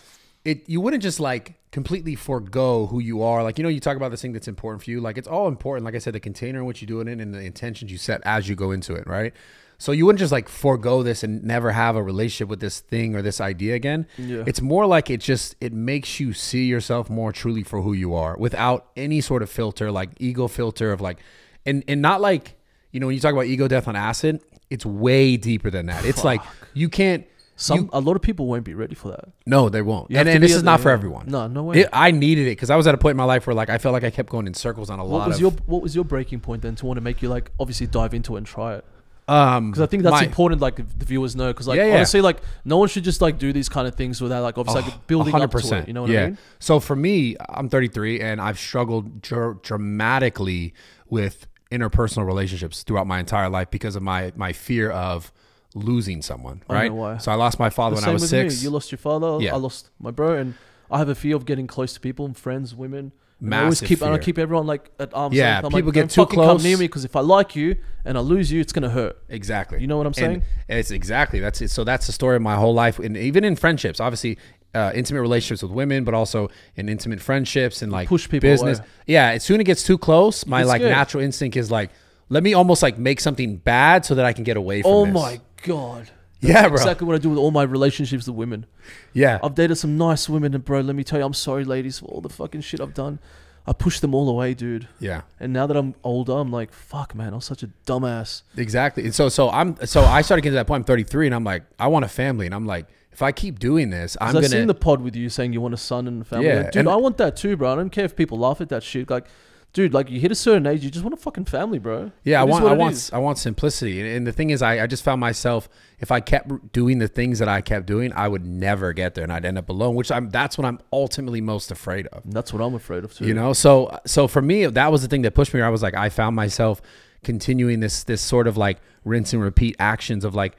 it. You wouldn't just like completely forego who you are. Like you know, you talk about this thing that's important for you. Like it's all important. Like I said, the container in which you do it in and the intentions you set as you go into it, right? So you wouldn't just like forego this and never have a relationship with this thing or this idea again. Yeah. It's more like it just, it makes you see yourself more truly for who you are without any sort of filter, like ego filter of like, and, and not like, you know, when you talk about ego death on acid, it's way deeper than that. Fuck. It's like, you can't. Some you, a lot of people won't be ready for that. No, they won't. You and, and this is not there, for yeah. everyone. No, no way. It, I needed it because I was at a point in my life where like I felt like I kept going in circles on a what lot was of. Your, what was your breaking point then to want to make you like obviously dive into it and try it? Um, because I think that's my, important, like the viewers know, because like yeah, yeah. honestly, like no one should just like do these kind of things without like obviously oh, like building one hundred percent. Up to it. You know what yeah. I mean? So for me, I'm thirty-three and I've struggled dr dramatically with interpersonal relationships throughout my entire life because of my my fear of losing someone. Right. I don't know why. So I lost my father the when I was six. Me. You lost your father. Yeah. I lost my bro, and I have a fear of getting close to people and friends, women. I always keep, I keep everyone like at arm's yeah, length. I'm people like, get too close. Come near me because if I like you and I lose you, it's gonna hurt. Exactly. You know what I'm saying? And it's exactly that's it. So that's the story of my whole life, and even in friendships, obviously, uh, intimate relationships with women, but also in intimate friendships and like push people business. Away. Yeah, as soon as it gets too close, my it's like good. natural instinct is like, let me almost like make something bad so that I can get away from. Oh this. my god. That's yeah, bro. Exactly what I do with all my relationships with women. Yeah. I've dated some nice women, and bro, let me tell you, I'm sorry, ladies, for all the fucking shit I've done. I pushed them all away, dude. Yeah. And now that I'm older, I'm like, fuck, man, I'm such a dumbass. Exactly. And so, so I'm, so I started getting to that point. I'm thirty-three, and I'm like, I want a family, and I'm like, if I keep doing this, I'm gonna. I've seen the pod with you saying you want a son and a family. Yeah. Like, dude, and I want that too, bro. I don't care if people laugh at that shit. Like. Dude, like you hit a certain age, you just want a fucking family, bro. Yeah, it I want, I want, is. I want simplicity. And, and the thing is, I, I just found myself, if I kept doing the things that I kept doing, I would never get there, and I'd end up alone. Which I'm, that's what I'm ultimately most afraid of. And that's what I'm afraid of too. You know, so, so for me, that was the thing that pushed me. I was like, I found myself continuing this, this sort of like rinse and repeat actions of like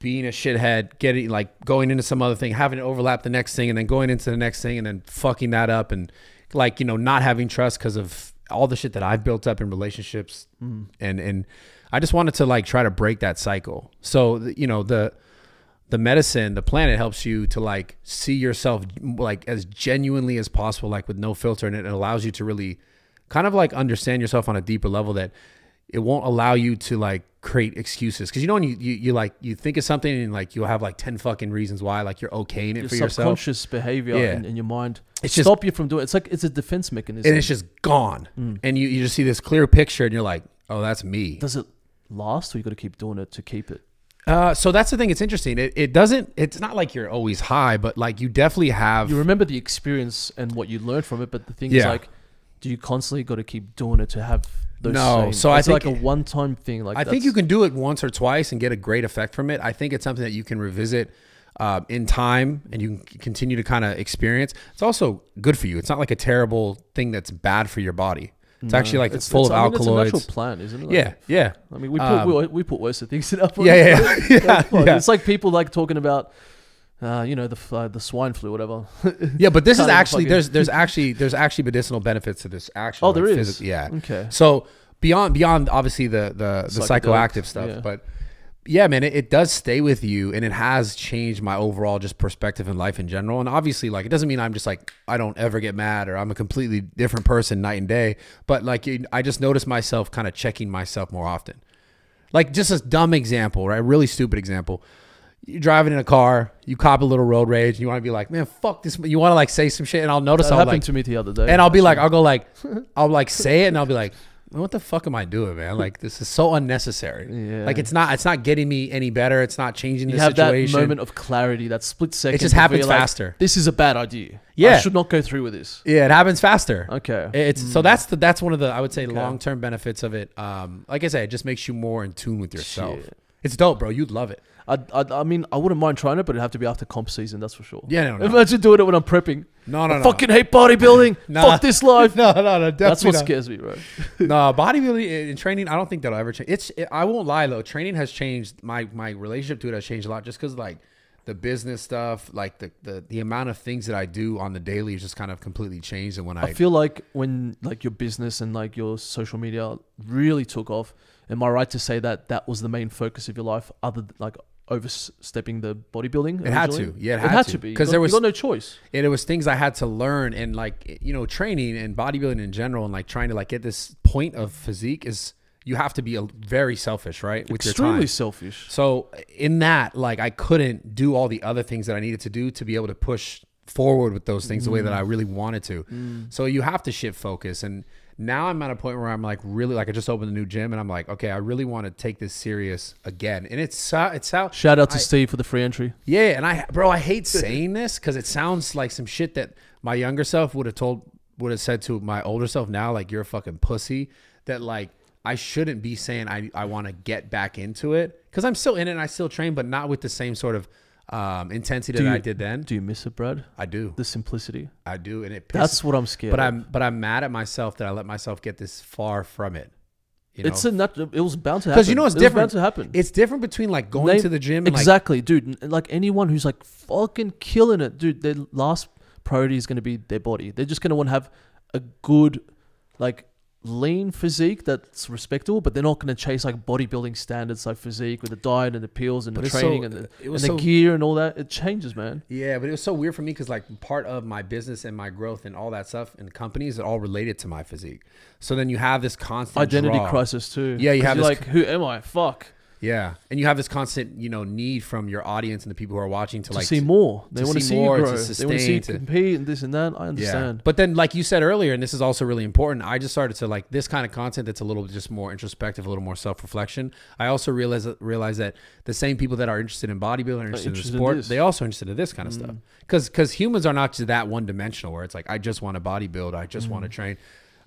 being a shithead, getting like going into some other thing, having it overlap the next thing, and then going into the next thing, and then fucking that up, and like you know, not having trust because of all the shit that I've built up in relationships. Mm. And, and I just wanted to like try to break that cycle. So, you know, the, the medicine, the planet helps you to like see yourself like as genuinely as possible, like with no filter. And it allows you to really kind of like understand yourself on a deeper level, that it won't allow you to like create excuses. Cause you know, when you, you, you like, you think of something and like, you'll have like ten fucking reasons why, like you're okaying it your for yourself. Subconscious behavior yeah. in, in your mind. It's just stop you from doing it. It's like, it's a defense mechanism. And it's just gone. Mm. And you, you just see this clear picture and you're like, oh, that's me. Does it last, or you got to keep doing it to keep it? Uh, so that's the thing. It's interesting. It, it doesn't, it's not like you're always high, but like you definitely have. You remember the experience and what you learned from it. But the thing yeah. is like, do you constantly got to keep doing it to have those No, same? so it's I think like a one-time thing. Like I think you can do it once or twice and get a great effect from it. I think it's something that you can revisit uh, in time, and you can continue to kind of experience. It's also good for you. It's not like a terrible thing that's bad for your body. It's no, actually like it's, full it's, of I mean, alkaloids. It's a natural plant, isn't it? Like, yeah, yeah. I mean, we put um, we, we put worse things in our body. Yeah, yeah, yeah. yeah, yeah. It's like people like talking about. Uh, you know, the uh, the swine flu, whatever. Yeah, but this is actually there's there's actually there's actually medicinal benefits to this. Actually, oh, there like, is. Yeah. Okay. So beyond beyond obviously the the, the psychoactive stuff, yeah. but yeah, man, it, it does stay with you, and it has changed my overall just perspective in life in general. And obviously, like it doesn't mean I'm just like I don't ever get mad, or I'm a completely different person night and day. But like I just notice myself kind of checking myself more often. Like just a dumb example, right? A really stupid example. You're driving in a car, you cop a little road rage, and you want to be like, man, fuck this. You want to like say some shit, and I'll notice. That I'll happened like, to me the other day. And I'll be like, I'll go like, I'll like say it, and I'll be like, what the fuck am I doing, man? Like this is so unnecessary. Yeah. Like it's not, it's not getting me any better. It's not changing the situation. You have that moment of clarity, that split second. It just happens faster. Like, this is a bad idea. Yeah, I should not go through with this. Yeah, it happens faster. Okay. It's mm. so that's the that's one of the I would say okay. long term benefits of it. Um, like I said, it just makes you more in tune with yourself. Shit. It's dope, bro. You'd love it. I, I, I mean, I wouldn't mind trying it, but it'd have to be after comp season, that's for sure. Yeah, no, no. Imagine doing it when I'm prepping. No, no, I no. fucking hate bodybuilding. Nah. Fuck this life. No, no, no. That's what not. scares me, bro. No, bodybuilding and training, I don't think that'll ever change. It's, it, I won't lie, though. Training has changed. My my relationship to it has changed a lot just because, like, the business stuff, like, the, the, the amount of things that I do on the daily is just kind of completely changed. And when I, I feel like when, like, your business and, like, your social media really took off, am I right to say that that was the main focus of your life, other than, like, overstepping the bodybuilding? Originally? It had to. Yeah, it had, it had to. to be. Because there was you got no choice. And it was things I had to learn, and like, you know, training and bodybuilding in general, and like trying to like get this point of physique is you have to be a very selfish, right? With Extremely your time. selfish. So in that, like I couldn't do all the other things that I needed to do to be able to push forward with those things mm. the way that I really wanted to. Mm. So you have to shift focus. And now I'm at a point where I'm like really like I just opened a new gym, and I'm like, okay, I really want to take this serious again. And it's uh, it's how shout out to I, Steve for the free entry. Yeah, and I bro, I hate saying this because it sounds like some shit that my younger self would have told would have said to my older self now, like you're a fucking pussy. That like I shouldn't be saying I, I want to get back into it, because I'm still in it and I still train, but not with the same sort of um, intensity that you, I did then. Do you miss it, Brad? I do. The simplicity. I do, and it pisses. That's what I'm scared. But of. I'm but I'm mad at myself that I let myself get this far from it. You know? It's a nut. It was bound to happen. Because you know it's it different. Was bound to happen. It's different between like going they, to the gym. And exactly, like, dude. Like anyone who's like fucking killing it, dude. Their last priority is going to be their body. They're just going to want to have a good, like, lean physique that's respectable, but they're not going to chase like bodybuilding standards, like physique with the diet and the pills and but the training so, and, the, and so, the gear and all that. It changes, man. Yeah, but it was so weird for me because like part of my business and my growth and all that stuff and companies are all related to my physique. So then you have this constant identity draw. crisis too. Yeah, you have this like, who am I? Fuck. Yeah, and you have this constant, you know, need from your audience and the people who are watching to, to like see more. They want to see more, you grow. To sustain, they want to see you to compete and this and that. I understand. Yeah. But then, like you said earlier, and this is also really important, I just started to like this kind of content that's a little just more introspective, a little more self-reflection. I also realize realize that the same people that are interested in bodybuilding, are interested, interested in sport, in they also interested in this kind of mm. stuff. Because because humans are not just that one-dimensional where it's like I just want to bodybuild, I just mm. want to train.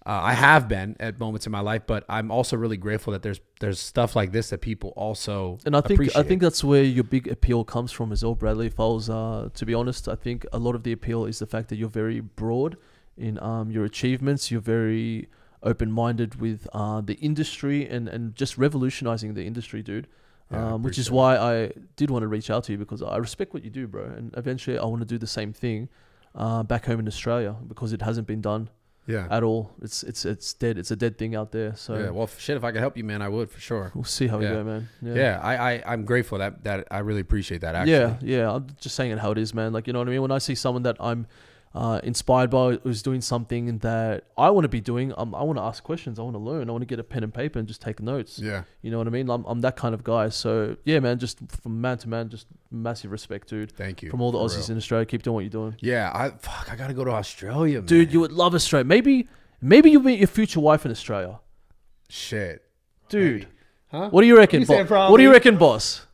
Uh, I have been at moments in my life, but I'm also really grateful that there's there's stuff like this that people also and I think appreciate. I think that's where your big appeal comes from as well, Bradley. If I was uh, to be honest, I think a lot of the appeal is the fact that you're very broad in um, your achievements. You're very open-minded with uh, the industry and and just revolutionizing the industry, dude. Yeah, um, which is why I did want to reach out to you, because I respect what you do, bro. And eventually, I want to do the same thing uh, back home in Australia, because it hasn't been done. Yeah, at all. It's it's it's dead. It's a dead thing out there. So yeah, well, shit. If I could help you, man, I would for sure. We'll see how yeah. we go, man. Yeah, yeah I, I I'm grateful that that I really appreciate that. Actually, yeah, yeah. I'm just saying it how it is, man. Like, you know what I mean. When I see someone that I'm uh, inspired by who's doing something that I want to be doing, um, I want to ask questions. I want to learn. I want to get a pen and paper and just take notes. Yeah, you know what I mean. I'm I'm that kind of guy. So yeah, man. Just from man to man, just massive respect, dude. Thank you. From all the Aussies real. in Australia, keep doing what you're doing. Yeah, I fuck, I gotta go to Australia, man. Dude, you would love Australia. Maybe, maybe you'll meet your future wife in Australia. Shit, dude. Huh? What do you reckon, boss? What do you reckon, boss?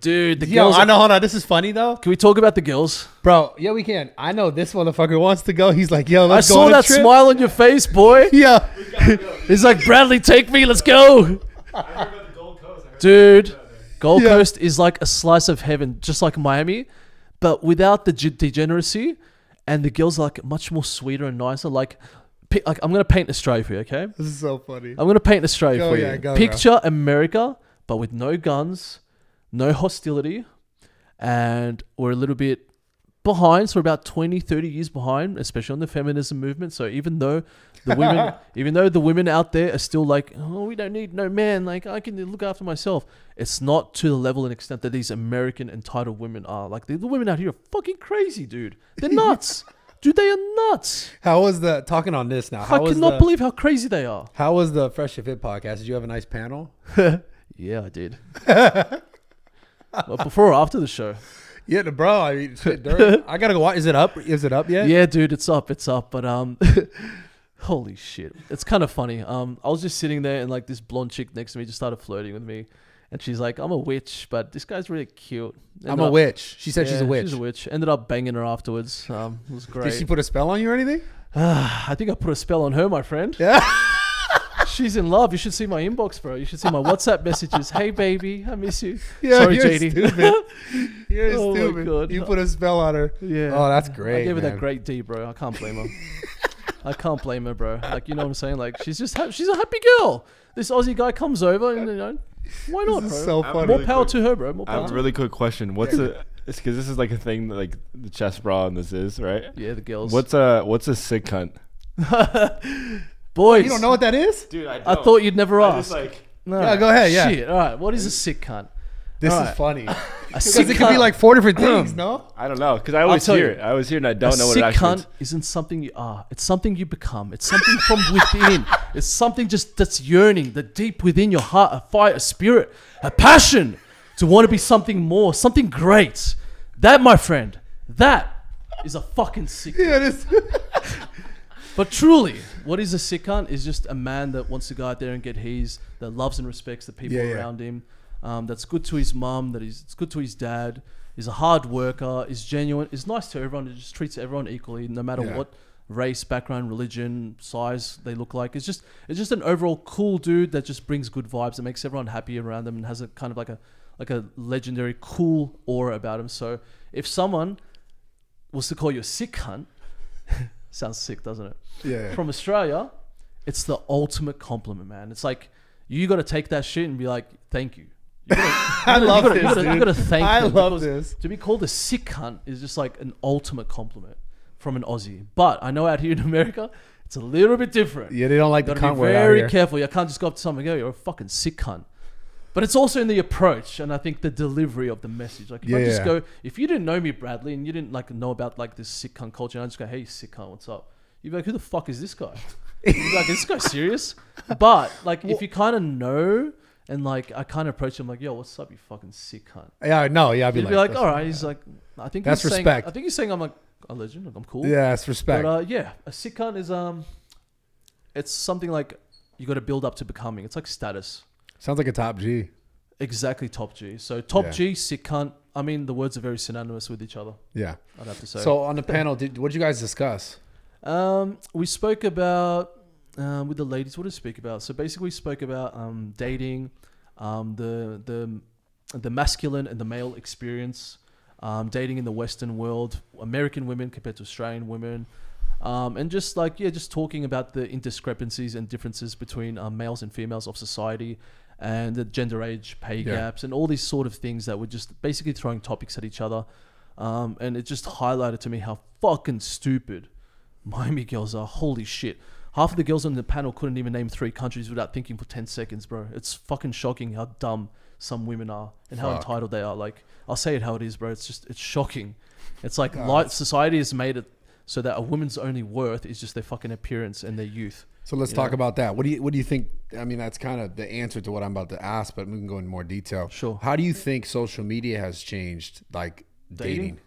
Dude, the Yo, girls. I know. Hold on. This is funny though. Can we talk about the girls, bro? Yeah, we can. I know this motherfucker wants to go. He's like, "Yo, let's I go." I saw on that a trip. smile on your face, boy. Yeah. Go. He's like, "Bradley, take me. Let's go." I heard about the Gold Coast. I Dude, Gold yeah. Coast is like a slice of heaven, just like Miami, but without the degeneracy. And the girls are like much more sweeter and nicer. Like, like I'm gonna paint Australia for you, okay? This is so funny. I'm gonna paint Australia go, for yeah, you. Go, Picture bro. America, but with no guns. No hostility, and we're a little bit behind. So we're about twenty, thirty years behind, especially on the feminism movement. So even though the women, even though the women out there are still like, oh, we don't need no man. Like, I can look after myself. It's not to the level and extent that these American entitled women are. Like, the, the women out here are fucking crazy, dude. They're nuts. Dude, they are nuts. How was the, talking on this now? How I was cannot the, believe how crazy they are. How was the Fresh and Fit podcast? Did you have a nice panel? Yeah, I did. But before or after the show? Yeah, bro. I mean, shit, dirt. I gotta go watch. Is it up? Is it up yet? Yeah, dude, it's up. It's up. But um, holy shit, it's kind of funny. Um, I was just sitting there, and like this blonde chick next to me just started flirting with me, and she's like, "I'm a witch, but this guy's really cute." Ended I'm a up, witch. She said yeah, she's a witch. She's a witch. Ended up banging her afterwards. Um, it was great. Did she put a spell on you or anything? Uh, I think I put a spell on her, my friend. Yeah. She's in love. You should see my inbox, bro. You should see my WhatsApp messages. Hey, baby, I miss you. Yeah, sorry, you're J D. Stupid. You're oh stupid. My God. You put a spell on her. Yeah. Oh, that's great. I gave man. her that great D, bro. I can't blame her. I can't blame her, bro. Like, you know what I'm saying? Like, she's just ha she's a happy girl. This Aussie guy comes over, and you know, why not, bro? So funny. More power to her, bro. More power. I have a really quick question. What's yeah. a? It's because this is like a thing that like the Chestbrah and this is right. Yeah, the girls. What's a what's a sick cunt? Boys, you don't know what that is, dude. I, I thought you'd never ask. Like, no, yeah, go ahead. Yeah. Shit. All right. What is a sick cunt? This right. is funny. Because it could be like four different things. No, I don't know. Because I always hear you, it. I always hear it, and I don't know what it actually is. A sick cunt isn't something you are. It's something you become. It's something from within. It's something just that's yearning, the deep within your heart, a fire, a spirit, a passion to want to be something more, something great. That, my friend, that is a fucking sick cunt. Yeah, it is. But truly, what is a sick cunt is just a man that wants to go out there and get his, that loves and respects the people yeah, yeah. around him, um, that's good to his mum, that is it's good to his dad, is a hard worker, is genuine, is nice to everyone, and just treats everyone equally, no matter yeah. what race, background, religion, size they look like. It's just it's just an overall cool dude that just brings good vibes, that makes everyone happy around them, and has a kind of like a like a legendary cool aura about him. So if someone was to call you a sick cunt, sounds sick, doesn't it? Yeah. From Australia, it's the ultimate compliment, man. It's like, you got to take that shit and be like, thank you. Gotta, I gotta, love you gotta, this, You got to thank I them love this. To be called a sick cunt is just like an ultimate compliment from an Aussie. But I know out here in America, it's a little bit different. Yeah, they don't like the cunt word. Very careful. You can't just go up to someone and go, you're a fucking sick cunt. But it's also in the approach, and I think the delivery of the message. Like, if yeah, I just yeah. go, if you didn't know me, Bradley, and you didn't like know about like this sick cunt culture, and I just go, hey, you sick cunt, what's up? You'd be like, who the fuck is this guy? You'd be like, is this guy serious? But like, well, if you kind of know, and like, I kind of approach him like, yo, what's up, you fucking sick cunt? Yeah, no, yeah, I'd be, like, be like, all right. He's yeah. like, I think that's he's respect. Saying, I think he's saying I'm like a legend, like, I'm cool. Yeah, that's respect. But uh, yeah, a sick cunt is um, it's something like you got to build up to becoming. It's like status. Sounds like a top G. Exactly, top G. So top yeah. G, sick cunt. I mean, the words are very synonymous with each other. Yeah, I'd have to say. So on the panel, did, what did you guys discuss? Um, we spoke about, um, with the ladies, what did we speak about? So basically we spoke about um, dating, um, the, the, the masculine and the male experience, um, dating in the Western world, American women compared to Australian women. Um, and just like, yeah, just talking about the indiscrepancies and differences between um, males and females of society, and the gender age pay yeah. gaps, and all these sort of things that were just basically throwing topics at each other. Um, and it just highlighted to me how fucking stupid Miami girls are. Holy shit. Half of the girls on the panel couldn't even name three countries without thinking for ten seconds, bro. It's fucking shocking how dumb some women are and Fuck. how entitled they are. Like, I'll say it how it is, bro. It's just, it's shocking. It's like God. light society has made it so that a woman's only worth is just their fucking appearance and their youth. So let's yeah. talk about that. What do you what do you think? I mean, that's kind of the answer to what I'm about to ask, but we can go into more detail. Sure. How do you think social media has changed, like, dating? dating?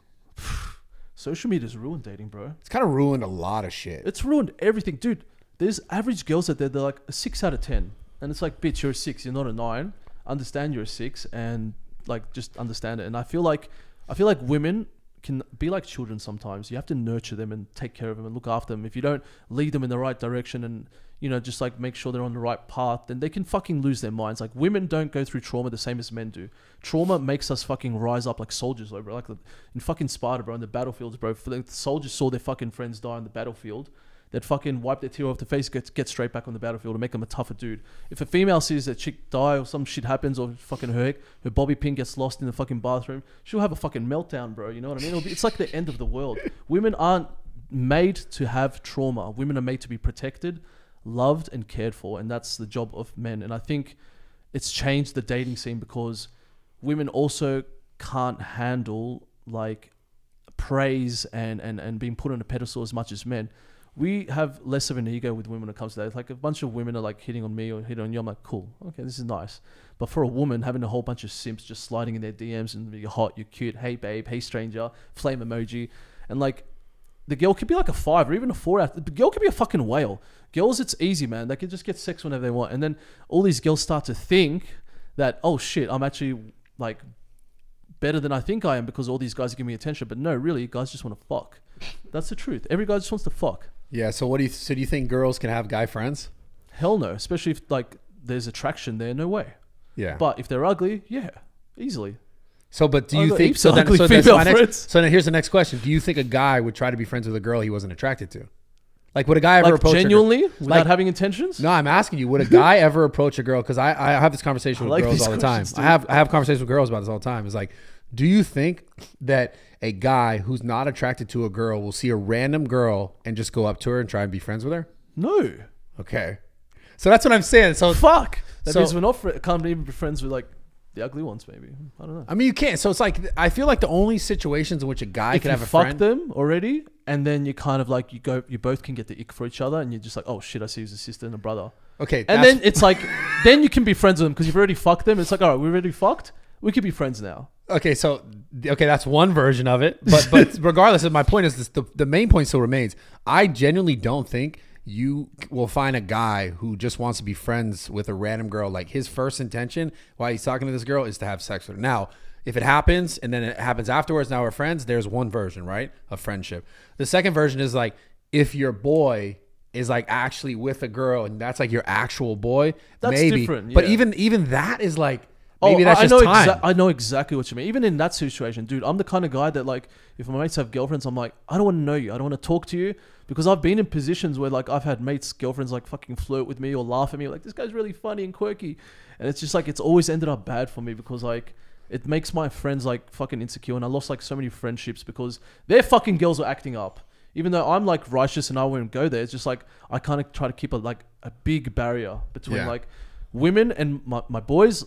Social media's ruined dating, bro. It's kind of ruined a lot of shit. It's ruined everything, dude. There's average girls out there. They're like a six out of ten, and it's like, bitch, you're a six. You're not a nine. Understand you're a six, and like, just understand it. And I feel like I feel like women can be like children sometimes. You have to nurture them and take care of them and look after them. If you don't lead them in the right direction and, you know, just like make sure they're on the right path, then they can fucking lose their minds. Like, women don't go through trauma the same as men do. Trauma makes us fucking rise up like soldiers, bro. Like in fucking Sparta, bro, in the battlefields, bro. The soldiers saw their fucking friends die on the battlefield. They'd fucking wipe their tear off the face, get, get straight back on the battlefield and make them a tougher dude. If a female sees that chick die or some shit happens, or fucking her, her bobby pin gets lost in the fucking bathroom, she'll have a fucking meltdown, bro. You know what I mean? It'll be, it's like the end of the world. Women aren't made to have trauma. Women are made to be protected, loved and cared for. And that's the job of men. And I think it's changed the dating scene because women also can't handle like praise and, and, and being put on a pedestal as much as men. We have less of an ego with women when it comes to that. It's like, a bunch of women are like hitting on me or hitting on you, I'm like, cool, okay, this is nice. But for a woman, having a whole bunch of simps just sliding in their D Ms and you're hot, you're cute, hey babe, hey stranger, flame emoji. And like, the girl could be like a five or even a four out. The girl could be a fucking whale. Girls, it's easy, man. They can just get sex whenever they want. And then all these girls start to think that, oh shit, I'm actually like better than I think I am because all these guys are giving me attention. But no, really, guys just want to fuck. That's the truth. Every guy just wants to fuck. Yeah, so what do you so do you think girls can have guy friends? Hell no, especially if like there's attraction there, no way. Yeah. But if they're ugly, yeah, easily. So but do you oh, think so, then, so, that's my next, so now here's the next question. Do you think a guy would try to be friends with a girl he wasn't attracted to? Like, would a guy ever like approach genuinely a girl? Without like, having intentions? No, I'm asking you, would a guy ever approach a girl? Because I, I have this conversation with like girls all the time. Dude. I have I have conversations with girls about this all the time. It's like, do you think that a guy who's not attracted to a girl will see a random girl and just go up to her and try and be friends with her? No. Okay. So that's what I'm saying. So fuck. That so, means we're not can't even be friends with like the ugly ones, maybe. I don't know. I mean, you can't. So it's like, I feel like the only situations in which a guy if could have a friend. If you fuck them already, and then you kind of like, you go, you both can get the ick for each other, and you're just like, oh shit, I see he's a sister and a brother. Okay. And then it's like, then you can be friends with them because you've already fucked them. It's like, all right, we already fucked. We could be friends now. Okay, so okay, that's one version of it. But but regardless, my point is this, the the main point still remains. I genuinely don't think you will find a guy who just wants to be friends with a random girl. Like, his first intention while he's talking to this girl is to have sex with her. Now, if it happens and then it happens afterwards, now we're friends. There's one version, right, of friendship. The second version is like, if your boy is like actually with a girl and that's like your actual boy, that's maybe different, yeah. But even even that is like, maybe oh, that's I, just I know time. I know exactly what you mean. Even in that situation, dude, I'm the kind of guy that, like, if my mates have girlfriends, I'm like, I don't want to know you. I don't want to talk to you, because I've been in positions where, like, I've had mates' girlfriends, like, fucking flirt with me or laugh at me. Like, this guy's really funny and quirky. And it's just, like, it's always ended up bad for me because, like, it makes my friends, like, fucking insecure. And I lost, like, so many friendships because their fucking girls were acting up. Even though I'm, like, righteous and I wouldn't go there. It's just, like, I kind of try to keep, a, like, a big barrier between, yeah. like, women and my, my boys.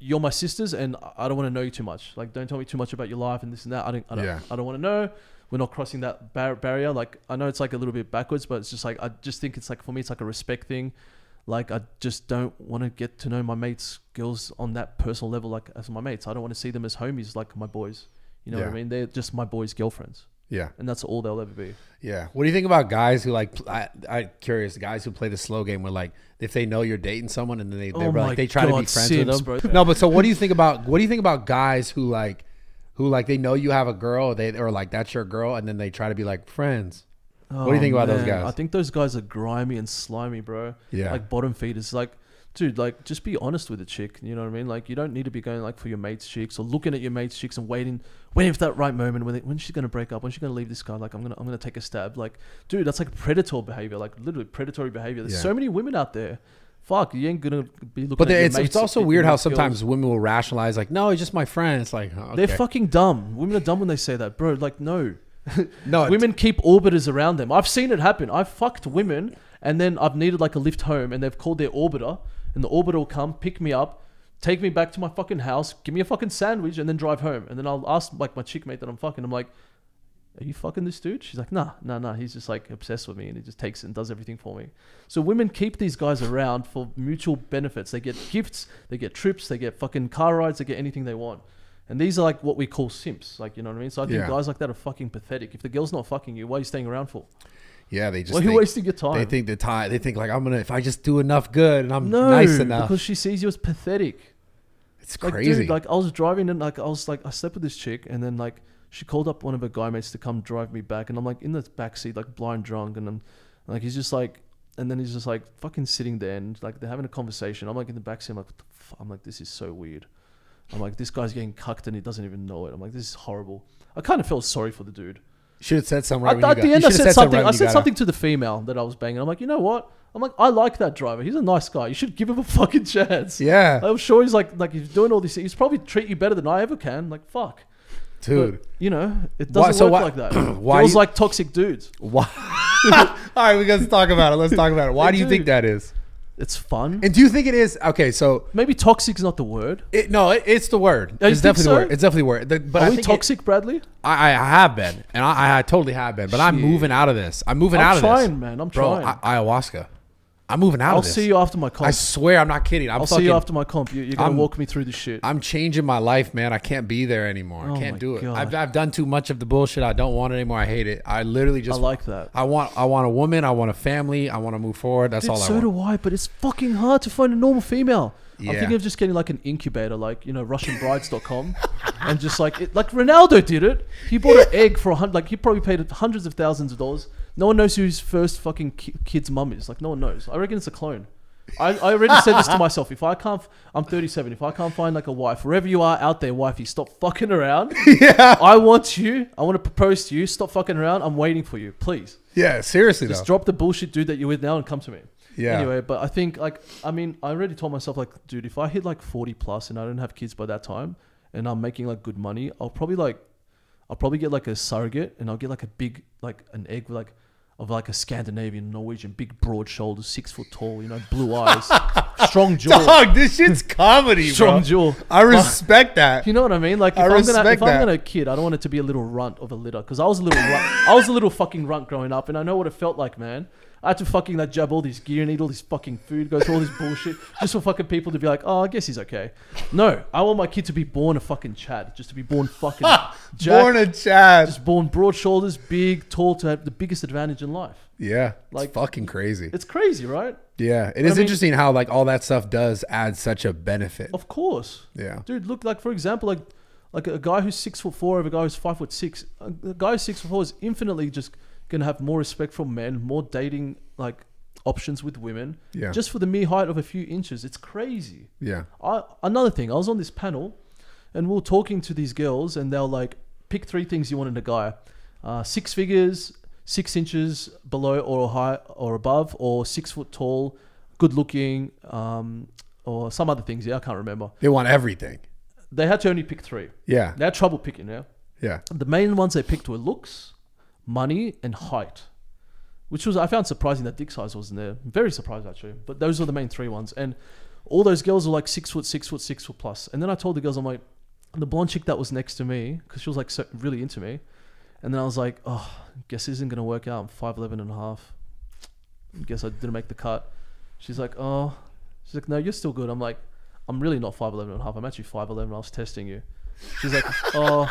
You're my sisters and I don't want to know you too much. Like, don't tell me too much about your life and this and that. I don't, I don't, yeah. I don't want to know. We're not crossing that bar barrier. Like, I know it's like a little bit backwards, but it's just like, I just think it's like, for me, it's like a respect thing. Like, I just don't want to get to know my mates' girls on that personal level. Like, as my mates, I don't want to see them as homies, like my boys, you know yeah. what I mean? They're just my boys' girlfriends. Yeah. And that's all they'll ever be. Yeah. What do you think about guys who, like, I, I'm curious, guys who play the slow game where, like, if they know you're dating someone and then they, they, oh like, they try God, to be friends with them. Bro. No, but so what do you think about, what do you think about guys who like, who like they know you have a girl or, they, or like that's your girl and then they try to be like friends? Oh, what do you think about man. those guys? I think those guys are grimy and slimy, bro. Yeah. Like bottom feeders. Like, dude, like just be honest with the chick. You know what I mean? Like you don't need to be going like for your mate's chicks or looking at your mate's chicks and waiting, waiting for that right moment when they, when she's gonna break up, when she's gonna leave this guy. Like I'm gonna I'm gonna take a stab. Like, dude, that's like predator behavior. Like literally predatory behavior. There's yeah. so many women out there. Fuck, you ain't gonna be looking. But at it's, your mates, it's also weird how sometimes girls. women will rationalize like, no, it's just my friend. It's like oh, okay. they're fucking dumb. Women are dumb when they say that, bro. Like no, no. Women keep orbiters around them. I've seen it happen. I've fucked women. And then I've needed like a lift home and they've called their orbiter and the orbiter will come, pick me up, take me back to my fucking house, give me a fucking sandwich and then drive home. And then I'll ask like my chick mate that I'm fucking, I'm like, are you fucking this dude? She's like, nah, nah, nah. He's just like obsessed with me and he just takes it and does everything for me. So women keep these guys around for mutual benefits. They get gifts, they get trips, they get fucking car rides, they get anything they want. And these are like what we call simps. Like, you know what I mean? So I think yeah. guys like that are fucking pathetic. If the girl's not fucking you, what are you staying around for? Yeah, they just. Well, you're wasting your time. They think the time. They think like I'm gonna if I just do enough good and I'm no, nice enough. Because she sees you as pathetic. It's like, crazy. Dude, like I was driving and like I was like I slept with this chick and then like she called up one of her guy mates to come drive me back and I'm like in the backseat like blind drunk and I'm like he's just like and then he's just like fucking sitting there and like they're having a conversation. I'm like in the backseat. I'm like what the f I'm like this is so weird. I'm like this guy's getting cucked and he doesn't even know it. I'm like this is horrible. I kind of felt sorry for the dude. Should have said something. Right at, at the end, I said, said something. Right I said something to the female that I was banging. I'm like, you know what? I'm like, I like that driver. He's a nice guy. You should give him a fucking chance. Yeah, I'm sure he's like, like he's doing all these things. He's probably treat you better than I ever can. Like, fuck, dude. But, you know, it doesn't why, so work why, like that. Why girls you, like toxic dudes? Why? All right, we got to talk about it. Let's talk about it. Why hey, do you dude, think that is? It's fun. And do you think it is? Okay, so maybe toxic is not the word. It, no, it, it's the word. It's definitely so? the word. It's definitely the word. The, but Are I we think toxic, it, Bradley? I, I have been, and I, I totally have been. But Shit. I'm moving out of this. I'm moving I'm out trying, of this. I'm trying, man. I'm Bro, trying. I, ayahuasca. I'm moving out I'll of this. I'll see you after my comp. I swear, I'm not kidding. I'm I'll fucking, see you after my comp. You're, you're going to walk me through this shit. I'm changing my life, man. I can't be there anymore. Oh I can't do it. I've, I've done too much of the bullshit. I don't want it anymore. I hate it. I literally just... I like that. I want I want a woman. I want a family. I want to move forward. That's Dude, all I so want. So do I, but it's fucking hard to find a normal female. Yeah. I'm thinking of just getting like an incubator, like, you know, Russian brides dot com. And just like... It, like Ronaldo did it. He bought yeah. an egg for a hundred... Like he probably paid hundreds of thousands of dollars. No one knows who his first fucking ki kid's mum is. Like, no one knows. I reckon it's a clone. I, I already said this to myself. If I can't... I'm thirty-seven. If I can't find, like, a wife, wherever you are out there, wifey, stop fucking around. Yeah. I want you. I want to propose to you. Stop fucking around. I'm waiting for you. Please. Yeah, seriously, Just though. drop the bullshit dude that you're with now and come to me. Yeah. Anyway, but I think, like... I mean, I already told myself, like, dude, if I hit, like, forty plus and I don't have kids by that time and I'm making, like, good money, I'll probably, like... I'll probably get, like, a surrogate and I'll get, like, a big... Like, an egg with, like... Of like a Scandinavian, Norwegian, big broad shoulders, six foot tall, you know, blue eyes, strong jaw. Dog, this shit's comedy, strong bro. Strong jaw. I respect that. You know what I mean? Like, if I I'm respect gonna, if that. I'm gonna kid, I don't want it to be a little runt of a litter, because I was a little, runt, I was a little fucking runt growing up, and I know what it felt like, man. I had to fucking like jab all this gear and eat all this fucking food, go through all this bullshit, just for fucking people to be like, oh, I guess he's okay. No, I want my kid to be born a fucking Chad, just to be born fucking Jack, born a Chad, just born broad shoulders, big, tall, to have the biggest advantage in life. Yeah, like it's fucking crazy. It's crazy, right? Yeah, it but is I mean, interesting how like all that stuff does add such a benefit. Of course. Yeah, dude. Look, like for example, like like a guy who's six foot four over a guy who's five foot six. A guy who's six foot four is infinitely just. gonna have more respect for men, more dating like options with women, yeah, just for the mere height of a few inches. It's crazy. Yeah. I, another thing, I was on this panel and we were talking to these girls and they were like, pick three things you want in a guy. Uh, six figures, six inches below or high or above, or six foot tall, good looking, um, or some other things. Yeah, I can't remember. They want everything. They had to only pick three. Yeah. They had trouble picking, yeah? Yeah. The main ones they picked were looks, money, and height. Which was, I found surprising that dick size wasn't there. Very surprised, actually. But those were the main three ones. And all those girls were like six foot, six foot, six foot plus. And then I told the girls, I'm like, the blonde chick that was next to me, because she was like so, really into me. And then I was like, oh, guess this isn't going to work out. I'm five eleven and a half. Guess I didn't make the cut. She's like, oh. She's like, no, you're still good. I'm like, I'm really not five eleven and a half. I'm actually five eleven. I was testing you. She's like, oh.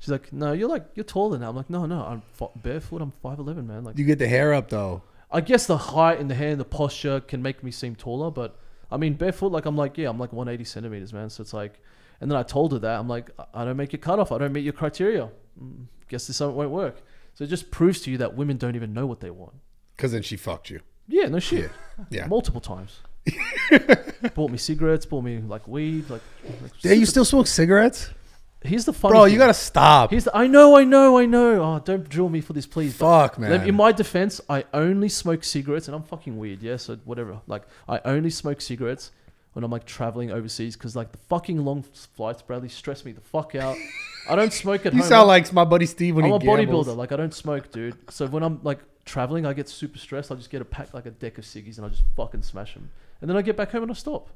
She's like, no, you're like, you're taller now. I'm like, no, no, I'm barefoot. I'm five eleven, man. Like, you get the hair up though. I guess the height and the hair and the posture can make me seem taller, but I mean, barefoot, like I'm like, yeah, I'm like one eighty centimeters, man. So it's like, and then I told her that, I'm like, I don't make your cutoff. I don't meet your criteria. Guess this won't work. So it just proves to you that women don't even know what they want. Cause then she fucked you. Yeah, no shit. Yeah. yeah. Multiple times. Bought me cigarettes, bought me like weed. Like, like yeah, you still smoke cigarettes? Here's the funny Bro, thing. You gotta stop. Here's the, I know, I know, I know. Oh, don't drill me for this, please. Fuck, man. In my defense, I only smoke cigarettes, and I'm fucking weird, yeah? So whatever. Like, I only smoke cigarettes when I'm like traveling overseas, because like the fucking long flights, Bradley, stress me the fuck out. I don't smoke at you home. You sound like, like my buddy Steve when I'm he I'm a gambles. bodybuilder. Like, I don't smoke, dude. So when I'm like traveling, I get super stressed. I just get a pack, like a deck of ciggies, and I just fucking smash them. And then I get back home and I stop.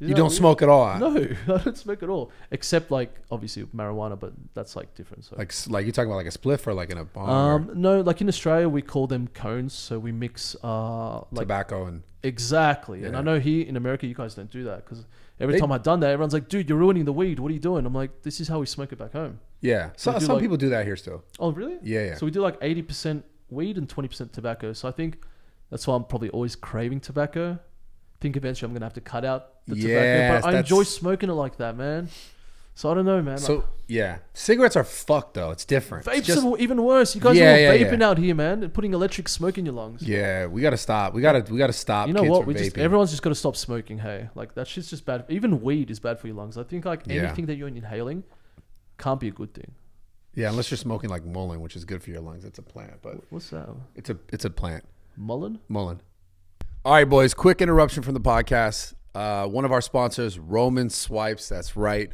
You, you don't weird? smoke at all? No, I don't smoke at all. Except like, obviously marijuana, but that's like different. So. Like, like you're talking about like a spliff or like in a bomb? Um, or... No, like in Australia, we call them cones. So we mix uh, like, tobacco and... Exactly. Yeah. And I know here in America, you guys don't do that. Because every they... time I've done that, everyone's like, dude, you're ruining the weed. What are you doing? I'm like, this is how we smoke it back home. Yeah. So some like... people do that here still. Oh, really? Yeah, yeah. So we do like eighty percent weed and twenty percent tobacco. So I think that's why I'm probably always craving tobacco. Think eventually I'm going to have to cut out the yes, tobacco. But I enjoy smoking it like that, man. So I don't know, man. So, like, yeah. Cigarettes are fucked, though. It's different. Vapes it's just, are even worse. You guys yeah, are all yeah, vaping yeah. out here, man. And putting electric smoke in your lungs. Yeah, we got to stop. We got to we gotta stop. You know kids what? We just, everyone's just got to stop smoking, hey. Like, that shit's just bad. Even weed is bad for your lungs. I think, like, anything yeah. that you're inhaling can't be a good thing. Yeah, unless you're smoking, like, mullein, which is good for your lungs. It's a plant. But what's that? It's a, it's a plant. Mullein? Mullein. All right, boys, quick interruption from the podcast. Uh, one of our sponsors, Roman Swipes. That's right.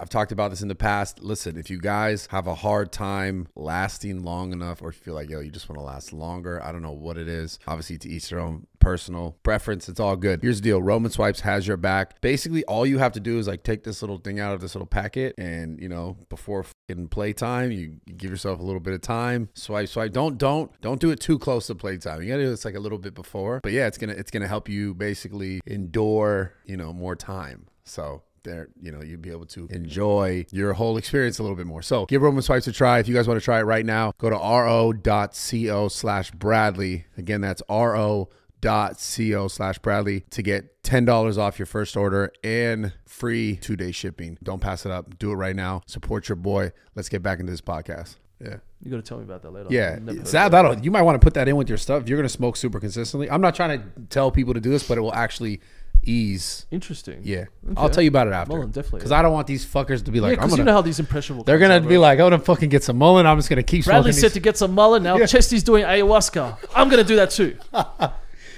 I've talked about this in the past. Listen, if you guys have a hard time lasting long enough, or if you feel like, yo, you just want to last longer, I don't know what it is. Obviously, to each their own personal preference. It's all good. Here's the deal. Roman Swipes has your back. Basically, all you have to do is like take this little thing out of this little packet and, you know, before fucking playtime, you, you give yourself a little bit of time. Swipe, swipe. Don't, don't, don't do it too close to playtime. You gotta do this like a little bit before. But yeah, it's gonna, it's gonna help you basically endure, you know, more time. So there, you know, you'll be able to enjoy your whole experience a little bit more. So give Roman Swipes a try. If you guys want to try it right now, go to ro dot co slash Bradley. Again, that's ro dot co slash Bradley to get ten dollars off your first order and free two-day shipping. Don't pass it up. Do it right now. Support your boy. Let's get back into this podcast. Yeah. You got to tell me about that later. Yeah. That, that'll, you might want to put that in with your stuff. If you're going to smoke super consistently. I'm not trying to tell people to do this, but it will actually ease. Interesting. Yeah. Okay. I'll tell you about it after. Mullen, definitely. Because yeah. I don't want these fuckers to be like, yeah, I'm going to. You know how these impressionable. They're going to be like, I'm going to fucking get some mullen. I'm just going to keep smoking. Bradley said these. to get some mullen. Now yeah. Chesty's doing ayahuasca. I'm going to do that too.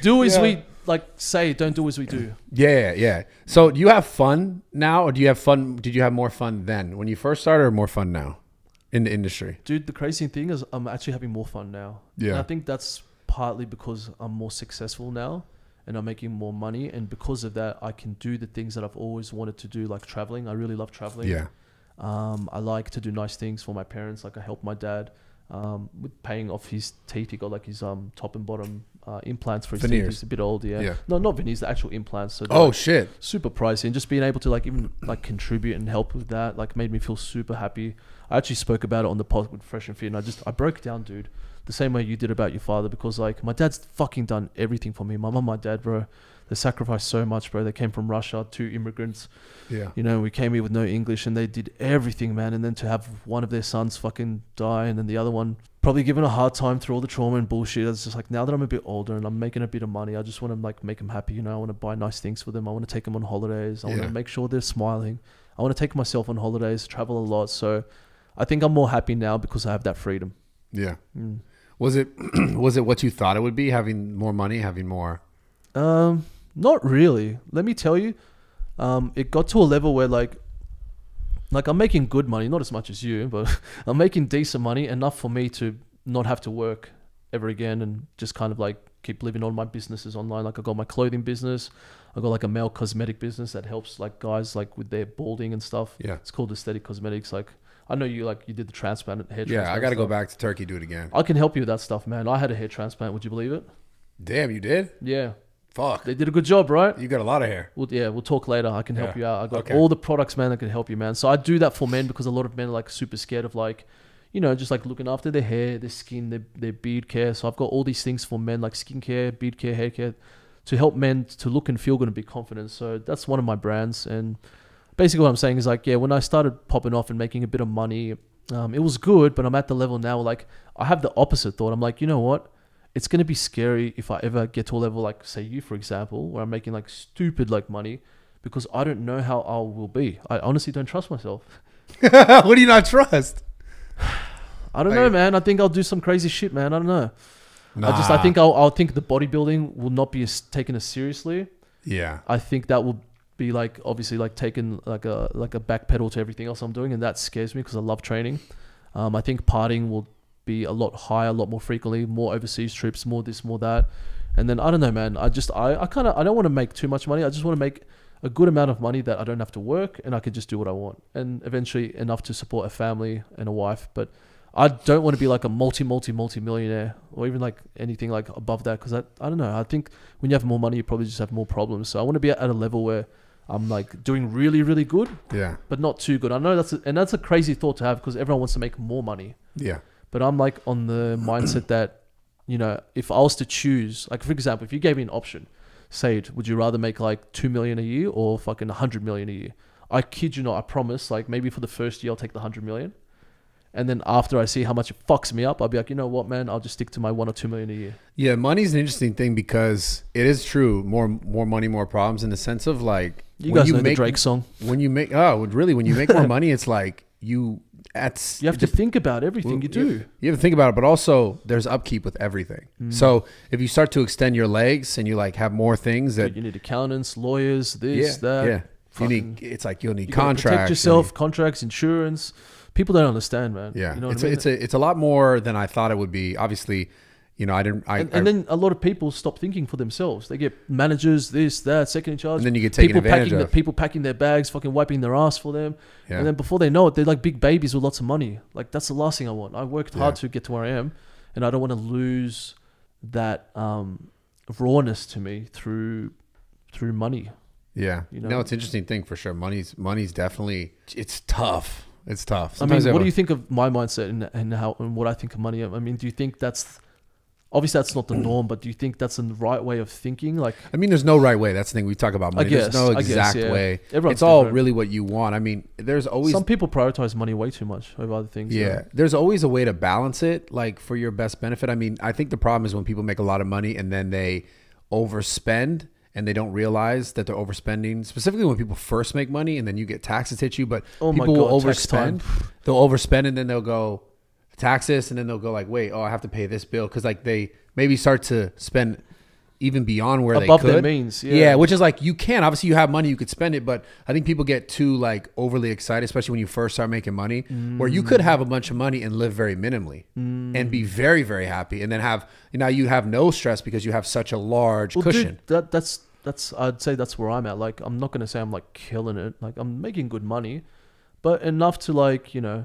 Do as yeah. we like say, don't do as we do. Yeah, yeah. So do you have fun now, or do you have fun? Did you have more fun then when you first started, or more fun now in the industry? Dude, the crazy thing is I'm actually having more fun now. Yeah. And I think that's partly because I'm more successful now and I'm making more money. And because of that, I can do the things that I've always wanted to do, like traveling. I really love traveling. Yeah. Um, I like to do nice things for my parents. Like I help my dad um, with paying off his teeth. He got like his um, top and bottom Uh, implants for his teeth. He's a bit older, yeah. yeah. No, not veneers, the actual implants. So oh, like shit. Super pricey. And just being able to like even like contribute and help with that like made me feel super happy. I actually spoke about it on the pod with Fresh and Fit, and I just, I broke down, dude, the same way you did about your father, because like my dad's fucking done everything for me. My mom, my dad, bro, they sacrificed so much, bro. They came from Russia, two immigrants. Yeah. You know, we came here with no English and they did everything, man. And then to have one of their sons fucking die and then the other one probably given a hard time through all the trauma and bullshit. I was just like, now that I'm a bit older and I'm making a bit of money, I just want to like make them happy. You know, I want to buy nice things for them. I want to take them on holidays. I yeah. want to make sure they're smiling. I want to take myself on holidays, travel a lot. So I think I'm more happy now because I have that freedom. Yeah. Mm. Was it, was it what you thought it would be, having more money, having more? Um, not really. Let me tell you, um, it got to a level where like, Like I'm making good money, not as much as you, but I'm making decent money, enough for me to not have to work ever again and just kind of like keep living on my businesses online. Like I got my clothing business, I got like a male cosmetic business that helps like guys like with their balding and stuff. Yeah, it's called Aesthetic Cosmetics. Like I know you like you did the transplant hair. Yeah, transplant I got to go back to Turkey, do it again. I can help you with that stuff, man. I had a hair transplant. Would you believe it? Damn, you did? Yeah. Fuck. They did a good job, right? You got a lot of hair. Well, yeah, we'll talk later. I can help yeah. you out. I got okay. all the products, man, that can help you, man. So I do that for men because a lot of men are like super scared of like, you know, just like looking after their hair, their skin, their, their beard care. So I've got all these things for men like skincare, beard care, hair care to help men to look and feel good and be confident. So that's one of my brands. And basically what I'm saying is like, yeah, when I started popping off and making a bit of money, um, it was good, but I'm at the level now where like I have the opposite thought. I'm like, you know what? It's going to be scary if I ever get to a level like, say, you, for example, where I'm making like stupid like money, because I don't know how I will be. I honestly don't trust myself. What do you not trust? I don't like, know, man. I think I'll do some crazy shit, man. I don't know. Nah. I just, I think I'll, I'll think the bodybuilding will not be as taken as seriously. Yeah. I think that will be like, obviously like taken like a, like a back pedal to everything else I'm doing. And that scares me because I love training. Um, I think partying will be a lot higher, a lot more frequently, more overseas trips, more this, more that. And then I don't know, man. I just, I, I kind of, I don't want to make too much money. I just want to make a good amount of money that I don't have to work and I could just do what I want. And eventually enough to support a family and a wife. But I don't want to be like a multi, multi, multi millionaire or even like anything like above that. Cause I, I don't know. I think when you have more money, you probably just have more problems. So I want to be at a level where I'm like doing really, really good, yeah, but not too good. I know that's, a, and that's a crazy thought to have because everyone wants to make more money. Yeah. But I'm like on the mindset that, you know, if I was to choose, like, for example, if you gave me an option, say, would you rather make like two million a year or fucking one hundred million a year? I kid you not, I promise, like maybe for the first year, I'll take the one hundred million. And then after I see how much it fucks me up, I'll be like, you know what, man, I'll just stick to my one or two million a year. Yeah, money's an interesting thing because it is true. More more money, more problems in the sense of like... You guys know the Drake song. When you make... Oh, really, when you make more money, it's like you... That's, you have to think about everything well, you do. You, you have to think about it, but also there's upkeep with everything. Mm. So if you start to extend your legs and you like have more things that... Dude, you need accountants, lawyers, this, yeah, that. Yeah, fucking, you need, it's like you'll need you contracts. Protect yourself, need, contracts, insurance. People don't understand, man. Yeah, you know it's, I mean? a, it's, a, it's a lot more than I thought it would be. Obviously, you know, I didn't... I, and, and I, then a lot of people stop thinking for themselves. They get managers, this, that, second in charge. And then you get taken people advantage packing of. The, people packing their bags, fucking wiping their ass for them. Yeah. And then before they know it, they're like big babies with lots of money. Like, that's the last thing I want. I worked yeah. hard to get to where I am, and I don't want to lose that um, rawness to me through through money. Yeah. You know? No, it's an interesting thing for sure. Money's, money's definitely... It's tough. It's tough. Sometimes I mean, what everyone, do you think of my mindset and, and, how, and what I think of money? I mean, do you think that's... Obviously, that's not the norm, but do you think that's the right way of thinking? Like, I mean, there's no right way. That's the thing we talk about money. I guess, there's no exact I guess, yeah. way. Everyone's it's all different. Really what you want. I mean, there's always... Some people prioritize money way too much over other things. Yeah. Though. There's always a way to balance it, like, for your best benefit. I mean, I think the problem is when people make a lot of money and then they overspend and they don't realize that they're overspending, specifically when people first make money and then you get taxes hit you, but oh people God, will overspend. They'll overspend and then they'll go... taxes and then they'll go like, wait, oh, I have to pay this bill because like they maybe start to spend even beyond where above they could. Their means, yeah. yeah, which is like you can obviously you have money, you could spend it, but I think people get too like overly excited, especially when you first start making money, mm. where you could have a bunch of money and live very minimally mm. and be very very happy, and then have now you have no stress because you have such a large well, cushion. Dude, that, that's that's I'd say that's where I'm at. Like I'm not gonna say I'm like killing it. Like I'm making good money, but enough to like you know.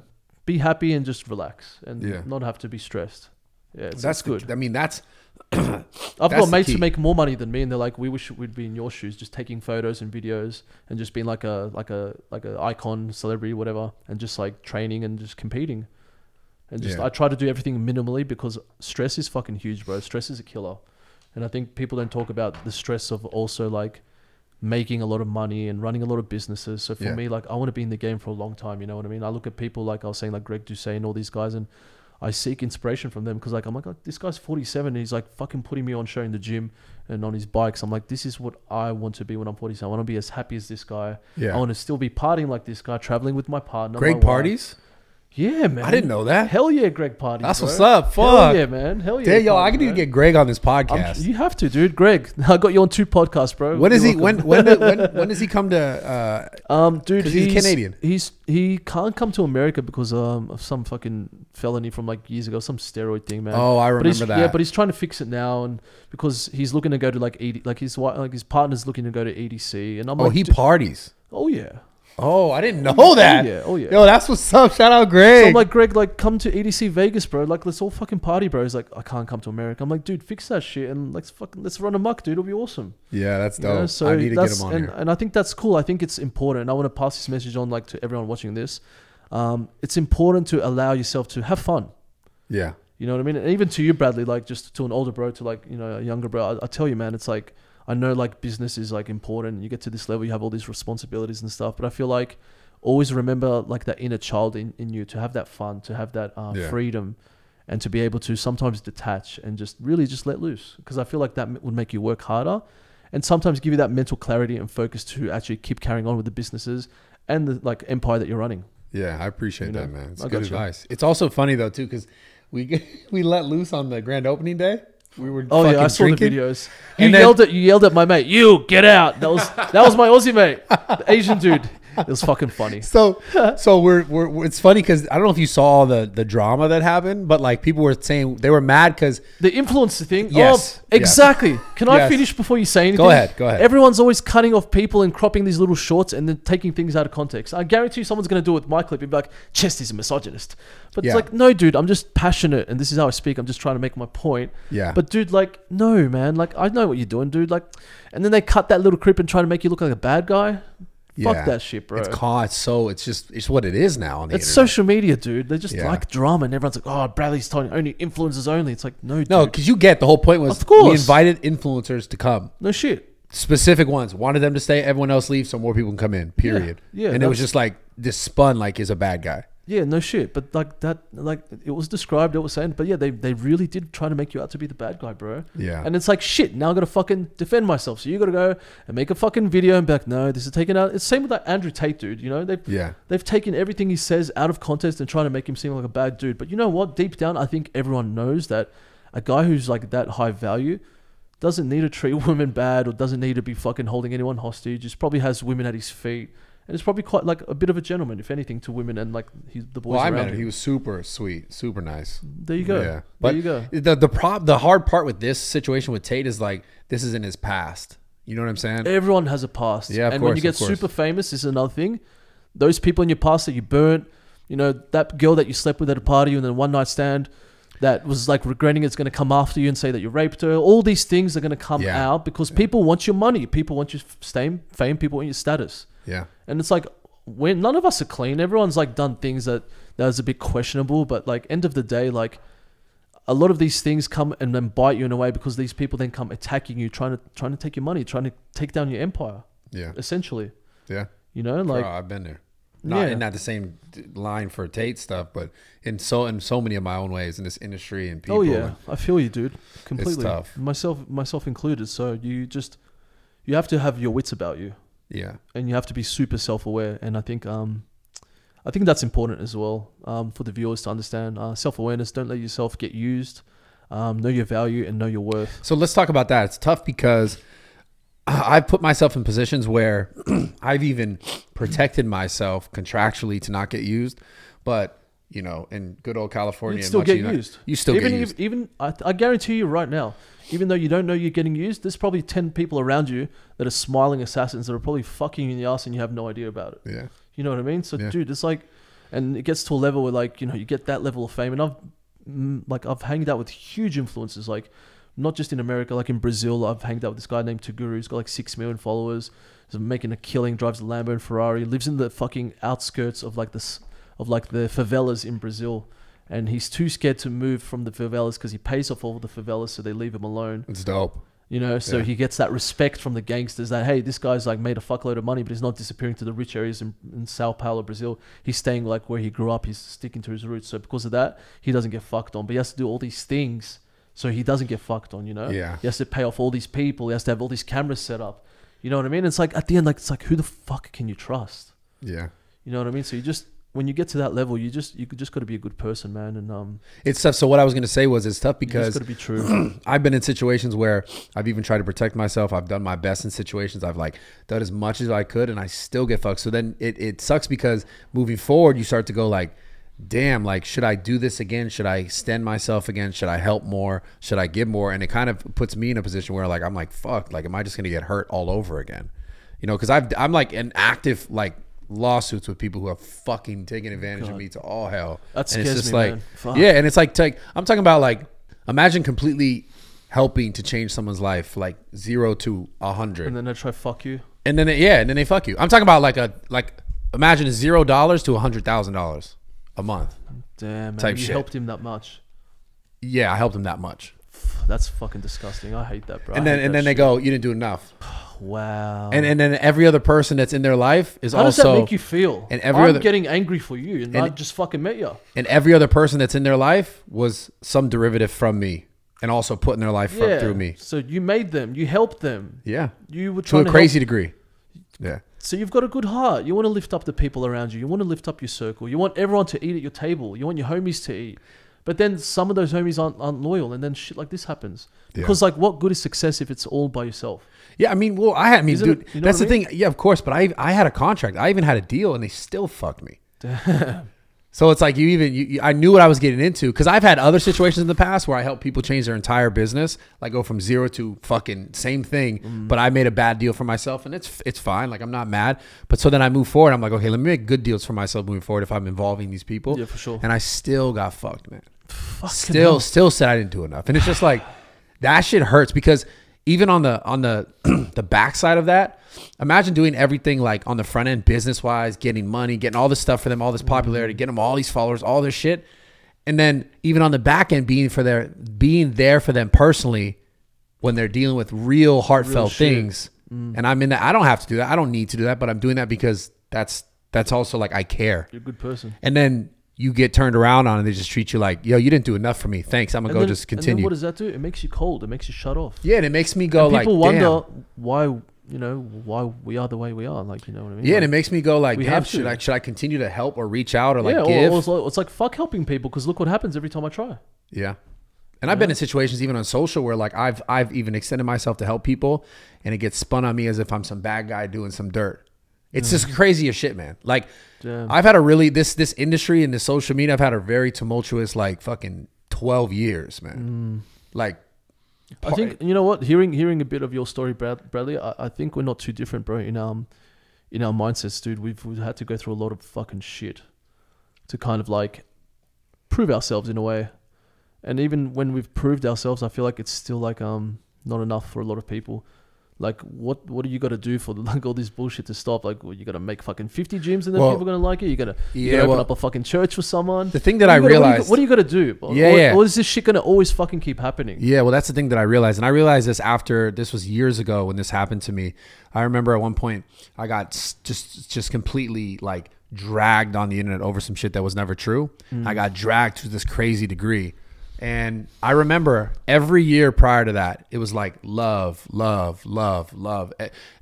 Be happy and just relax and yeah. not have to be stressed. Yeah, it's, that's it's good. The, I mean, that's... I've that's got mates who make more money than me and they're like, we wish we'd be in your shoes, just taking photos and videos and just being like a like a, like a icon, celebrity, whatever, and just like training and just competing. And just yeah. I try to do everything minimally because stress is fucking huge, bro. Stress is a killer. And I think people don't talk about the stress of also like making a lot of money and running a lot of businesses. So for yeah. me, like I want to be in the game for a long time. You know what I mean? I look at people like I was saying, like Greg Doucette and all these guys, and I seek inspiration from them, because like I'm like, oh, this guy's forty-seven and he's like fucking putting me on show in the gym and on his bikes. I'm like, this is what I want to be when I'm forty-seven. I want to be as happy as this guy. Yeah. I want to still be partying like this guy, traveling with my partner. Greg my parties? Wife. Yeah, man. I didn't know that. Hell yeah, Greg parties. That's bro. what's up. Fuck. Hell yeah, man. Hell yeah. Damn, yo, party, I need to get Greg on this podcast. I'm, you have to, dude. Greg, I got you on two podcasts, bro. When is You're he? When when, do, when when does he come to? Uh, um, dude, he's, he's Canadian. He's he can't come to America because um of some fucking felony from like years ago, some steroid thing, man. Oh, I remember that. Yeah, but he's trying to fix it now, and because he's looking to go to like E D, like his like his partner's looking to go to E D C, and I'm oh, like, oh, he dude, parties. Oh yeah. Oh, I didn't know oh, that. Yeah, oh yeah. Yo, that's what's up. Shout out Greg. So I'm like, Greg, like, come to E D C Vegas, bro. Like, let's all fucking party, bro. He's like, I can't come to America. I'm like, dude, fix that shit and let's fucking let's run amok, dude. It'll be awesome. Yeah, that's dope. You know? So I need to get him on and, here. And I think that's cool. I think it's important. And I want to pass this message on, like, to everyone watching this. Um, it's important to allow yourself to have fun. Yeah. You know what I mean? And even to you, Bradley, like, just to an older bro, to like, you know, a younger bro. I, I tell you, man, it's like, I know like business is like important. You get to this level, you have all these responsibilities and stuff. But I feel like always remember like that inner child in, in you, to have that fun, to have that uh, yeah. freedom, and to be able to sometimes detach and just really just let loose. Because I feel like that would make you work harder and sometimes give you that mental clarity and focus to actually keep carrying on with the businesses and the like empire that you're running. Yeah, I appreciate you know? that, man. It's I good advice. You. It's also funny though too, because we we let loose on the grand opening day. We were oh yeah, I saw drinking. the videos. You and yelled at you yelled at my mate. You get out. That was that was my Aussie mate, the Asian dude. It was fucking funny. So so we're we're it's funny because I don't know if you saw all the the drama that happened, but like people were saying they were mad because the influencer thing. Yes, oh, exactly. Yeah. Can I yes. finish before you say anything? Go ahead. Go ahead. Everyone's always cutting off people and cropping these little shorts and then taking things out of context. I guarantee you someone's going to do it with my clip. You'd be like, Chest is a misogynist. But yeah. it's like, no, dude, I'm just passionate and this is how I speak. I'm just trying to make my point. Yeah. But dude, like, no, man. Like, I know what you're doing, dude. Like, and then they cut that little clip and try to make you look like a bad guy. Fuck yeah. that shit, bro. It's caught, so it's just it's what it is now on the It's internet. Social media, dude. They just yeah. like drama, and everyone's like, "Oh, Bradley's telling only influencers only." It's like, no, dude. no, because you get the whole point was of course. we invited influencers to come. No shit. Specific ones wanted them to stay. Everyone else leaves, so more people can come in. Period. Yeah, yeah and it was just like this spun like is a bad guy. Yeah, no shit. But like that, like it was described, it was saying, but yeah, they, they really did try to make you out to be the bad guy, bro. Yeah. And it's like, shit, now I got to fucking defend myself. So you got to go and make a fucking video and be like, no, this is taken out. It's same with that Andrew Tate dude, you know? They've, yeah. They've taken everything he says out of context and trying to make him seem like a bad dude. But you know what? Deep down, I think everyone knows that a guy who's like that high value doesn't need to treat women bad or doesn't need to be fucking holding anyone hostage. He probably has women at his feet. And it's probably quite like a bit of a gentleman, if anything, to women and like he, the boys well, around I mean, him. He was super sweet, super nice. There you go. Yeah. But there you go. The, the, prob the hard part with this situation with Tate is like, this is in his past. You know what I'm saying? Everyone has a past. Yeah, of And course, when you get super famous, this is another thing. Those people in your past that you burnt, you know, that girl that you slept with at a party and then one night stand that was like regretting it's going to come after you and say that you raped her. All these things are going to come yeah. out because yeah. people want your money. People want your fame, fame. People want your status. Yeah. And it's like, when none of us are clean, everyone's like done things that that is a bit questionable, but like end of the day, like a lot of these things come and then bite you in a way because these people then come attacking you, trying to trying to take your money, trying to take down your empire. Yeah. Essentially. Yeah. You know, like Bro, I've been there. Not yeah. and not the same line for Tate stuff, but in so in so many of my own ways in this industry and people. Oh yeah. I feel you, dude. Completely. It's tough. Myself myself included. So you just you have to have your wits about you. Yeah, and you have to be super self-aware, and I think um, I think that's important as well um, for the viewers to understand uh, self-awareness. Don't let yourself get used. Um, know your value and know your worth. So let's talk about that. It's tough because I've put myself in positions where I've even protected myself contractually to not get used, but you know, in good old California, you still get used. You still get used. Even I, I guarantee you right now. Even though you don't know you're getting used, there's probably ten people around you that are smiling assassins that are probably fucking you in the ass and you have no idea about it. Yeah. You know what I mean? So, yeah. dude, it's like, and it gets to a level where like, you know, you get that level of fame. And I've, like, I've hanged out with huge influencers, like not just in America, like in Brazil, I've hanged out with this guy named Teguru. He's got like six million followers. He's making a killing, drives a Lambo and Ferrari, lives in the fucking outskirts of like this, of like the favelas in Brazil. And he's too scared to move from the favelas because he pays off all the favelas, so they leave him alone. It's dope. You know, so yeah. he gets that respect from the gangsters that, hey, this guy's like made a fuckload of money, but he's not disappearing to the rich areas in, in Sao Paulo, Brazil. He's staying like where he grew up. He's sticking to his roots. So because of that, he doesn't get fucked on. But he has to do all these things so he doesn't get fucked on, you know? Yeah. He has to pay off all these people. He has to have all these cameras set up. You know what I mean? It's like at the end, like it's like, who the fuck can you trust? Yeah. You know what I mean? So you just... when you get to that level, you just you just got to be a good person, man. And um, it's tough. So what I was going to say was it's tough because it's got to be true. I've been in situations where I've even tried to protect myself. I've done my best in situations. I've like done as much as I could, and I still get fucked. So then it it sucks because moving forward, you start to go like, damn, like should I do this again? Should I extend myself again? Should I help more? Should I give more? And it kind of puts me in a position where like I'm like, fuck, like am I just going to get hurt all over again? You know, because I've I'm like an active like. lawsuits with people who are fucking taking advantage God. of me to all hell. That scares and it's just me, like, man. Yeah, and it's like, take, I'm talking about like, imagine completely helping to change someone's life, like zero to a hundred, and then they try to fuck you, and then they, yeah, and then they fuck you. I'm talking about like a like, imagine zero dollars to a hundred thousand dollars a month. Damn, man. You shit. helped him that much? Yeah, I helped him that much. That's fucking disgusting. I hate that, bro. And then and then shit. they go, you didn't do enough. Wow. And and then every other person that's in their life is How also. How does that make you feel? And every I'm other, getting angry for you, and, and I just fucking met you. And every other person that's in their life was some derivative from me, and also putting their life yeah. through me. So you made them, you helped them. Yeah. You were trying to a crazy to degree. Yeah. So you've got a good heart. You want to lift up the people around you. You want to lift up your circle. You want everyone to eat at your table. You want your homies to eat. But then some of those homies aren't, aren't loyal, and then shit like this happens. Yeah. Because like, what good is success if it's all by yourself? Yeah, I mean, well, I, I mean, Isn't dude, it, you know that's the I mean? thing. Yeah, of course, but I, I had a contract. I even had a deal, and they still fucked me. Damn. So it's like you even, you, you, I knew what I was getting into because I've had other situations in the past where I helped people change their entire business, like go from zero to fucking same thing. Mm. But I made a bad deal for myself, and it's it's fine. Like I'm not mad. But so then I move forward. I'm like, okay, let me make good deals for myself moving forward if I'm involving these people. Yeah, for sure. And I still got fucked, man. Fucking still hell. still said I didn't do enough, and it's just like that shit hurts because even on the on the the backside of that, imagine doing everything like on the front end business wise, getting money, getting all this stuff for them, all this popularity, getting them all these followers, all this shit, and then even on the back end being for their being there for them personally when they're dealing with real heartfelt real things. Mm. And I'm in that. I don't have to do that. I don't need to do that, but I'm doing that because that's that's also like I care. You're a good person. And then you get turned around on and they just treat you like, yo, you didn't do enough for me. Thanks. I'm going to go then, just continue. And then what does that do? It makes you cold. It makes you shut off. Yeah. And it makes me go and like, people wonder damn. why, you know, why we are the way we are. Like, you know what I mean? Yeah. Like, and it makes me go like, damn, should I, should I continue to help or reach out or yeah, like give? Or it's, like, it's like, fuck helping people because look what happens every time I try. Yeah. And yeah. I've been in situations even on social where like I've, I've even extended myself to help people and it gets spun on me as if I'm some bad guy doing some dirt. It's just crazy as shit, man. Like, damn. I've had a really, this this industry and this social media, I've had a very tumultuous, like, fucking twelve years, man. Mm. Like, I think, you know what? Hearing hearing a bit of your story, Brad, Bradley, I, I think we're not too different, bro, in, um, in our mindsets, dude. We've, we've had to go through a lot of fucking shit to kind of, like, prove ourselves in a way. And even when we've proved ourselves, I feel like it's still, like, um not enough for a lot of people. Like, what what do you got to do for like all this bullshit to stop? Like, well, you got to make fucking fifty gyms and then well, people are going to like it? You got to yeah, open well, up a fucking church for someone? The thing that I gotta, realized... What do you got to do? Yeah, or, yeah. Or is this shit going to always fucking keep happening? Yeah, well, that's the thing that I realized. And I realized this after... This was years ago when this happened to me. I remember at one point, I got just just completely, like, dragged on the internet over some shit that was never true. Mm. I got dragged to this crazy degree. And I remember every year prior to that, it was like love, love, love, love.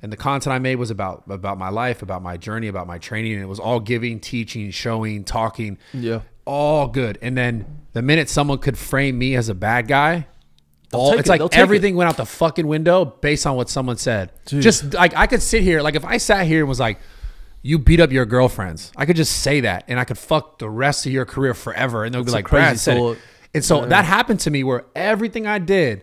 And the content I made was about about my life, about my journey, about my training. And it was all giving, teaching, showing, talking. Yeah. All good. And then the minute someone could frame me as a bad guy, all, it's it, like everything went out the fucking window based on what someone said. Dude. Just like I could sit here, like if I sat here and was like, you beat up your girlfriends, I could just say that and I could fuck the rest of your career forever. And they'll be like, Brad said it. And so yeah. that happened to me where everything I did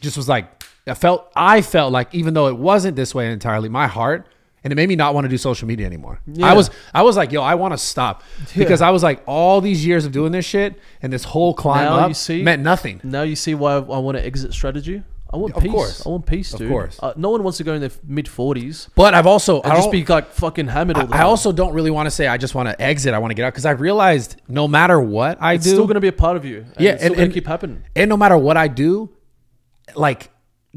just was like, I felt, I felt like, even though it wasn't this way entirely, my heart, and it made me not want to do social media anymore. Yeah. I was, I was like, yo, I want to stop yeah. because I was like, all these years of doing this shit and this whole climb now up you see, meant nothing. Now you see why I want to exit strategy. I want of peace. Course. I want peace, dude. Of course. Uh, no one wants to go in their mid forties. But I've also... I just be like fucking hammered all the I, time. I also don't really want to say I just want to exit. I want to get out. Because I realized no matter what I it's do... It's still going to be a part of you. And yeah. It's and, still going to keep happening. And no matter what I do, like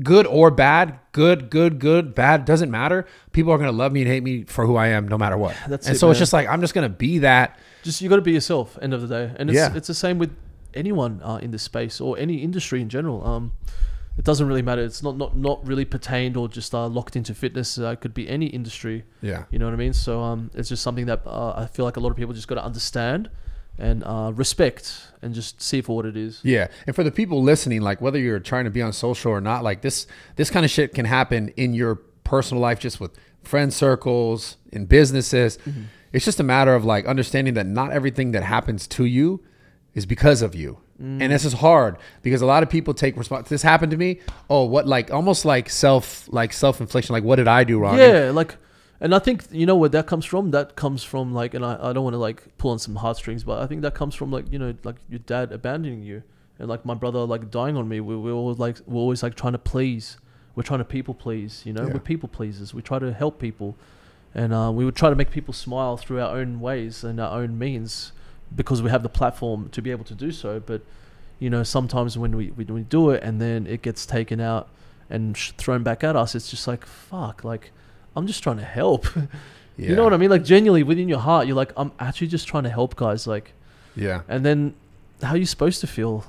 good or bad, good, good, good, bad, doesn't matter. People are going to love me and hate me for who I am no matter what. That's and it, so man. It's just like, I'm just going to be that. Just, you got to be yourself, end of the day. And it's, yeah. it's the same with anyone uh, in this space or any industry in general. Um, It doesn't really matter. It's not not, not really pertained or just uh, locked into fitness. Uh, it could be any industry. Yeah. You know what I mean? So um, it's just something that uh, I feel like a lot of people just got to understand and uh, respect and just see for what it is. Yeah. And for the people listening, like whether you're trying to be on social or not, like this, this kind of shit can happen in your personal life, just with friend circles, in businesses. Mm-hmm. It's just a matter of like understanding that not everything that happens to you is because of you. Mm. And this is hard because a lot of people take response. This happened to me. Oh, what like almost like self like self infliction. Like, what did I do wrong? Yeah, like, and I think you know where that comes from. That comes from like, and I, I don't want to like pull on some heartstrings, but I think that comes from like you know like your dad abandoning you and like my brother like dying on me. We we always like we're always like trying to please. We're trying to people please. You know, yeah. We're people pleasers. We try to help people, and uh, we would try to make people smile through our own ways and our own means, because we have the platform to be able to do so. But you know, sometimes when we, when we do it and then it gets taken out and sh thrown back at us, it's just like, fuck, like I'm just trying to help. Yeah. You know what I mean? Like genuinely within your heart, you're like, I'm actually just trying to help guys. Like, yeah. And then how are you supposed to feel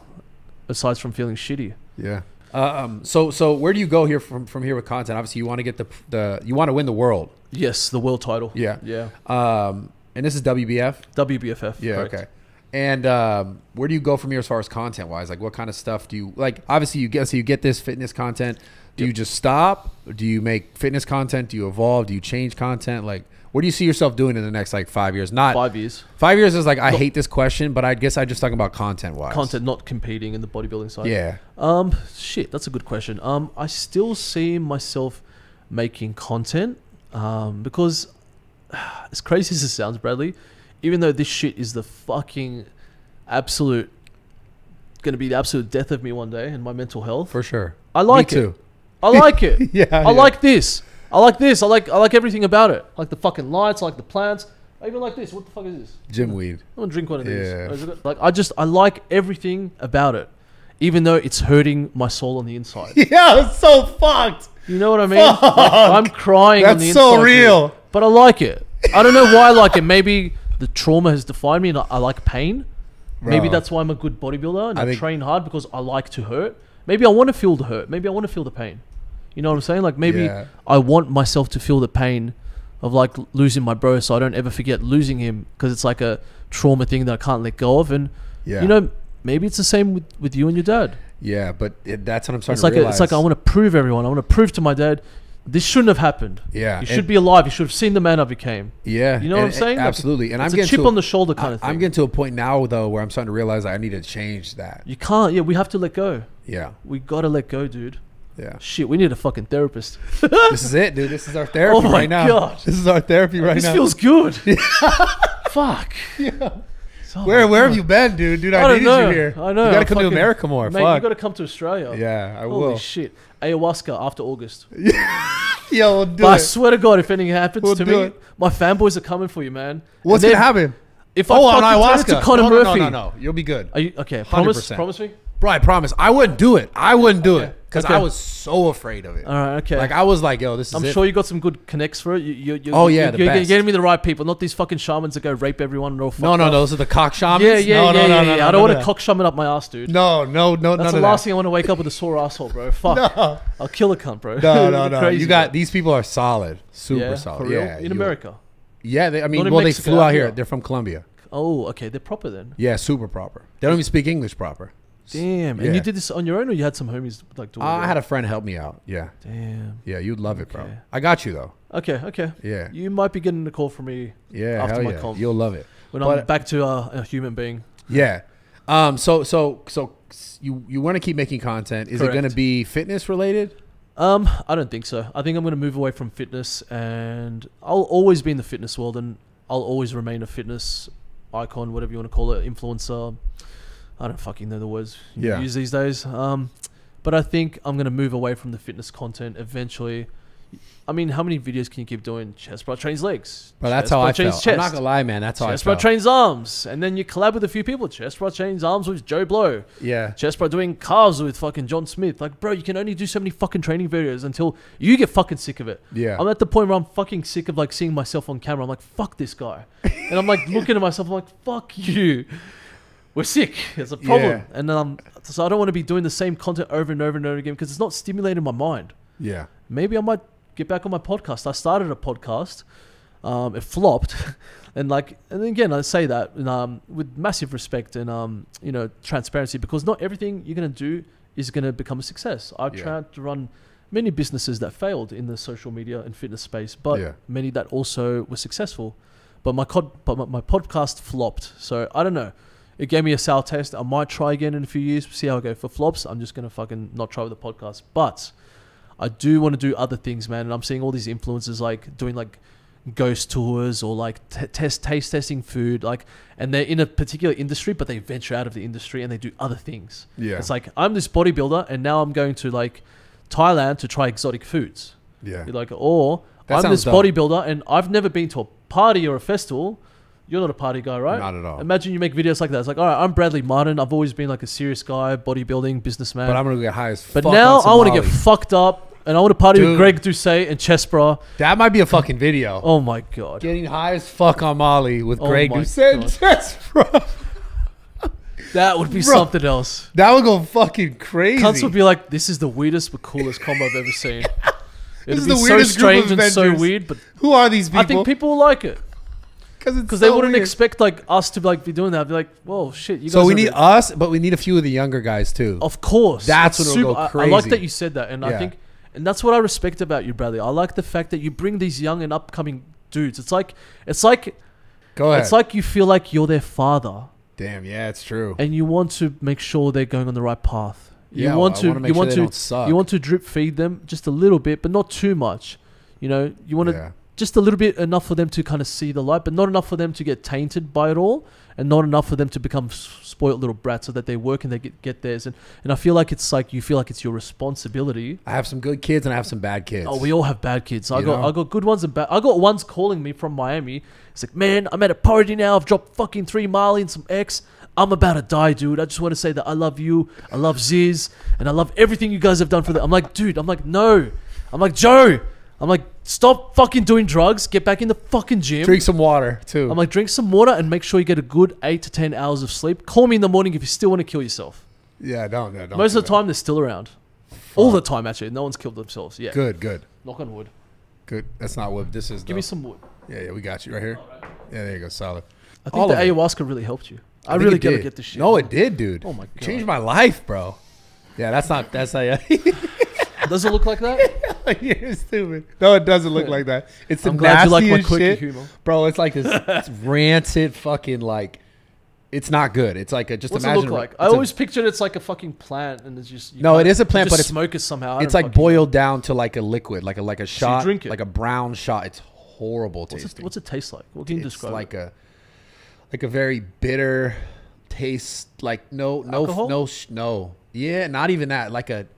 aside from feeling shitty? Yeah. Uh, um, so, so where do you go here from, from here with content? Obviously you want to get the, the, you want to win the world. Yes. The world title. Yeah. Yeah. Um, And this is W B F? W B F F, yeah, correct. Okay. And um, where do you go from here as far as content-wise? Like, what kind of stuff do you... Like, obviously, you get, so you get this fitness content. Do yep. you just stop? Do you make fitness content? Do you evolve? Do you change content? Like, what do you see yourself doing in the next, like, five years? Not... Five years. Five years is like, I not, hate this question, but I guess I'm just talking about content-wise. Content, not competing in the bodybuilding side. Yeah. Um, shit, that's a good question. Um, I still see myself making content um, because... As crazy as it sounds, Bradley, even though this shit is the fucking absolute, gonna be the absolute death of me one day and my mental health. For sure. I like me it. Too. I like it. yeah. I yeah. like this. I like this. I like I like everything about it. I like the fucking lights. I like the plants. I even like this. What the fuck is this? Gym weed. I'm gonna drink one of these. Yeah. Like I just I like everything about it, even though it's hurting my soul on the inside. Yeah, it's so fucked. You know what I mean? Like, I'm crying. That's on the inside. That's so real. Here. But I like it. I don't know why I like it. Maybe the trauma has defined me and I, I like pain. Bro. Maybe that's why I'm a good bodybuilder and I, I think, train hard because I like to hurt. Maybe I want to feel the hurt. Maybe I want to feel the pain. You know what I'm saying? Like maybe yeah. I want myself to feel the pain of like losing my bro so I don't ever forget losing him because it's like a trauma thing that I can't let go of. And yeah. you know, maybe it's the same with, with you and your dad. Yeah, but it, that's what I'm starting it's to like realize. A, it's like I want to prove everyone. I want to prove to my dad... This shouldn't have happened. Yeah. You should be alive. You should have seen the man I became. Yeah. You know what I'm saying? Absolutely. And I'm getting a chip on the shoulder kind of thing. I'm getting to a point now, though, where I'm starting to realize I need to change that. You can't. Yeah. We have to let go. Yeah. We got to let go, dude. Yeah. Shit. We need a fucking therapist. This is it, dude. This is our therapy right now. Oh, my God. This is our therapy right now. This feels good. Fuck. Yeah. Oh where where God. have you been, dude? Dude, I, I needed know. you here. I know. You gotta come fucking, to America more. Mate, Fuck. you gotta come to Australia. Yeah, I Holy will. Holy shit. Ayahuasca after August. yeah, we'll do but it. I swear to God, if anything happens we'll to me, it. my fanboys are coming for you, man. What's then, gonna happen? If I oh, on ayahuasca. Turn it to Connor no, no, Murphy. No, no, no, You'll be good. Are you, okay, promise, promise me? Bro, I promise. I wouldn't do it. I wouldn't do okay. it. Because okay. I was so afraid of it. All right, okay. Like, I was like, yo, this is I'm it. sure you got some good connects for it. You, you, you, oh, yeah, you, the you're best. Getting me the right people, not these fucking shamans that go rape everyone and all fuck No, no, up. those are the cock shamans. Yeah, yeah, no, yeah, no, no, yeah, no, yeah. No, I don't no, want no. a cock shaman up my ass, dude. No, no, no, That's none the of last that. thing I want to wake up with a sore asshole, bro. Fuck. No. I'll kill a cunt, bro. No, no, no. Crazy, you got, bro. These people are solid. Super yeah, solid. For real? Yeah, in America? Yeah, they, I mean, well, they flew out here. They're from Colombia. Oh, okay. They're proper then. Yeah, super proper. They don't even speak English proper. Damn. Yeah. And you did this on your own or you had some homies like doing uh, I had a friend help me out. Yeah. Damn. Yeah, you'd love it, okay. bro. I got you though. Okay, okay. Yeah. You might be getting a call from me yeah, after hell my yeah. comp. You'll love it. When but, I'm back to uh, a human being. Yeah. Um so so so you you want to keep making content. Is Correct. it going to be fitness related? Um I don't think so. I think I'm going to move away from fitness and I'll always be in the fitness world and I'll always remain a fitness icon, whatever you want to call it, influencer. I don't fucking know the words you yeah. use these days. Um, but I think I'm going to move away from the fitness content eventually I mean, how many videos can you keep doing? Chestbrah trains legs. But that's how I felt. Chest. I'm not gonna lie, man. That's how I felt. Chestbrah trains arms, and then you collab with a few people. Chestbrah trains arms with Joe Blow. Yeah. Chestbrah doing calves with fucking John Smith. Like, bro, you can only do so many fucking training videos until you get fucking sick of it. Yeah. I'm at the point where I'm fucking sick of like seeing myself on camera. I'm like, fuck this guy, and I'm like looking at myself. I'm like, fuck you. We're sick. It's a problem, yeah. and then I'm so I don't want to be doing the same content over and over and over again because it's not stimulating my mind. Yeah. Maybe I might get back on my podcast. I started a podcast. Um, it flopped. And like, and again, I say that and, um, with massive respect and, um, you know, transparency, because not everything you're going to do is going to become a success. I've yeah. tried to run many businesses that failed in the social media and fitness space, but yeah. many that also were successful. But my, but my, my podcast flopped. So I don't know. It gave me a sour taste. I might try again in a few years, see how I go. For flops, I'm just going to fucking not try with the podcast. But I do want to do other things, man. And I'm seeing all these influencers like doing like ghost tours or like t test taste testing food, like, and they're in a particular industry, but they venture out of the industry and they do other things. Yeah, it's like I'm this bodybuilder, and now I'm going to like Thailand to try exotic foods. Yeah, you're like, or that I'm this dumb. bodybuilder, and I've never been to a party or a festival. You're not a party guy, right? Not at all. Imagine you make videos like that. It's like, all right, I'm Bradley Martyn. I've always been like a serious guy, bodybuilding, businessman. But I'm going to get high as fuck. But now I want to get fucked up and I want to party Dude. with Greg Doucette and Chestbrah. That might be a fucking video. Oh my God. Getting high as fuck on Molly with oh Greg Doucette and Chestbrah. That would be Bro, something else. That would go fucking crazy. Cunts would be like, this is the weirdest but coolest combo I've ever seen. This is the weirdest so strange group of and so weird. But who are these people? I think people will like it. Because so they wouldn't weird. expect like us to like be doing that. I'd be like, whoa, shit. You guys so we need us, but we need a few of the younger guys too. Of course. That's, that's what super, will go crazy. I, I like that you said that. And yeah. I think, and that's what I respect about you, Bradley. I like the fact that you bring these young and upcoming dudes. It's like, it's like, go ahead. It's like you feel like you're their father. Damn. Yeah, it's true. And you want to make sure they're going on the right path. You yeah, want well, to, want you sure want to, suck. you want to drip feed them just a little bit, but not too much. You know, you want to, yeah. just a little bit enough for them to kind of see the light, but not enough for them to get tainted by it all, and not enough for them to become spoiled little brats so that they work and they get, get theirs. And, and I feel like it's like, you feel like it's your responsibility. I have some good kids and I have some bad kids. Oh, we all have bad kids. I you got know? I got good ones and bad. I got ones calling me from Miami. It's like, man, I'm at a party now. I've dropped fucking three Marley and some X. I'm about to die, dude. I just want to say that I love you. I love Zyzz. And I love everything you guys have done for that. I'm like, dude, I'm like, no. I'm like, Joe. I'm like, stop fucking doing drugs. Get back in the fucking gym. Drink some water too. I'm like, drink some water and make sure you get a good eight to ten hours of sleep. Call me in the morning if you still want to kill yourself. Yeah, no, no, no. Most of the time, they're still around. All the time, actually. No one's killed themselves. Yeah. Good, good. Knock on wood. Good. That's not wood. This is Give dope. me some wood. Yeah, yeah, we got you right here. Right. Yeah, there you go. Solid. I think All the ayahuasca it. really helped you. I, I really gotta get this shit. No, it did, dude. Oh, my God. It changed my life, bro. Yeah, that's not... That's not... Does it look like that? You're stupid. No, it doesn't look yeah. like that. It's the I'm nastiest glad you like my quirky shit, humor. Bro. It's like this it's rancid fucking like. It's not good. It's like a just What's imagine. It look like? I always a, pictured it's like a fucking plant, and it's just you no. It is a plant, but it's smoke is somehow. I it's like boiled know. down to like a liquid, like a like a shot, so drink it. like a brown shot. It's horrible tasting. What's it, what's it taste like? What can you it's describe? It's like it? a like a very bitter taste. Like no no Alcohol? no no. Yeah, not even that. Like a.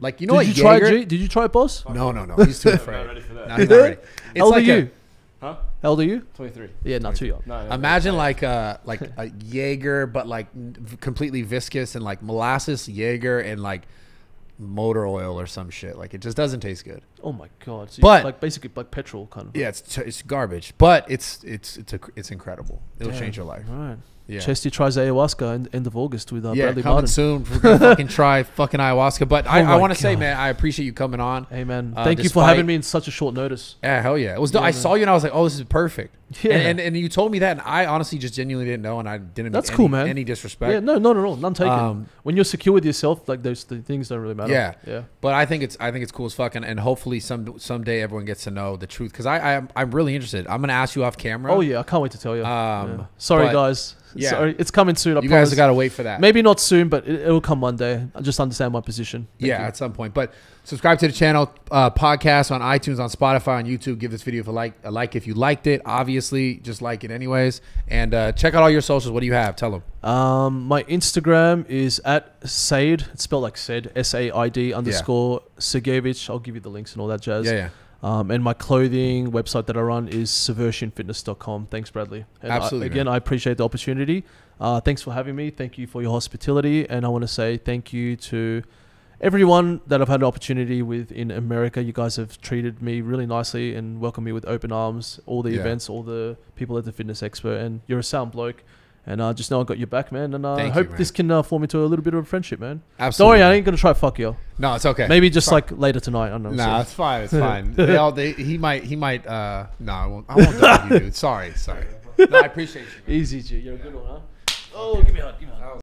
Like, you know did what, you Jaeger? Try G? Did you try it, boss? No, no, no. He's too afraid. I'm not ready for that. No, he's not ready. It's How old like are you? A, huh? How old are you? twenty-three. Yeah, not too young. No, no, Imagine no, no. like a, like a Jaeger, but like completely viscous and like molasses, Jaeger, and like motor oil or some shit. Like, it just doesn't taste good. Oh, my God. So but, like, basically like petrol kind of. Yeah, it's, t it's garbage. But it's it's it's, a, it's incredible. It'll Damn. change your life. All right. Yeah. Chesty tries ayahuasca in, end of August with uh, yeah, Bradley Martyn. Yeah, coming soon. We're going to fucking try fucking ayahuasca. But I, oh I want to say, man, I appreciate you coming on. Hey, man. Uh, Thank despite, you for having me in such a short notice. Yeah, hell yeah. It was. Yeah, I man. saw you and I was like, oh, this is perfect. Yeah. And, and, and you told me that, and I honestly just genuinely didn't know, and I didn't That's any, cool, man. any disrespect. Yeah, no, no, no, no. None taken. Um, when you're secure with yourself, like those the things don't really matter. Yeah. Yeah. But I think it's I think it's cool as fuck, and, and hopefully some someday everyone gets to know the truth, because I, I, I'm really interested. I'm going to ask you off camera. Oh, yeah. I can't wait to tell you. Um, yeah. Sorry, but, guys. Yeah, so it's coming soon. I you promise. guys got to wait for that. Maybe not soon, but it, it'll come one day. I just understand my position. Thank yeah, you. at some point. But subscribe to the channel, uh, podcast on iTunes, on Spotify, on YouTube. Give this video a like, a like if you liked it. Obviously. obviously just like it anyways. And uh, check out all your socials. What do you have? Tell them. Um, my Instagram is at Said. It's spelled like Said, S A I D underscore yeah. Sergeyevich. I'll give you the links and all that jazz. Yeah, yeah. Um, and my clothing website that I run is subversion fitness dot com. Thanks, Bradley. And Absolutely. I, again, man. I appreciate the opportunity. Uh, thanks for having me. Thank you for your hospitality. And I want to say thank you to everyone that I've had an opportunity with in America. You guys have treated me really nicely and welcomed me with open arms. All the yeah. events, all the people at the Fitness Expo, and you're a sound bloke. And uh, just know I got your back, man. And uh, I hope you, this can uh, form into a little bit of a friendship, man. Absolutely. Sorry, I ain't gonna try to fuck you. No, it's okay. Maybe just fuck. like later tonight. I don't know. Nah, so. It's fine. It's fine. they all, they, he might. He might. Uh, no, I won't. I won't die with you, dude. Sorry, sorry. No, I appreciate you. Man. Easy, G. You're a yeah. good one, huh? Oh, give me a hug. Give me a hug.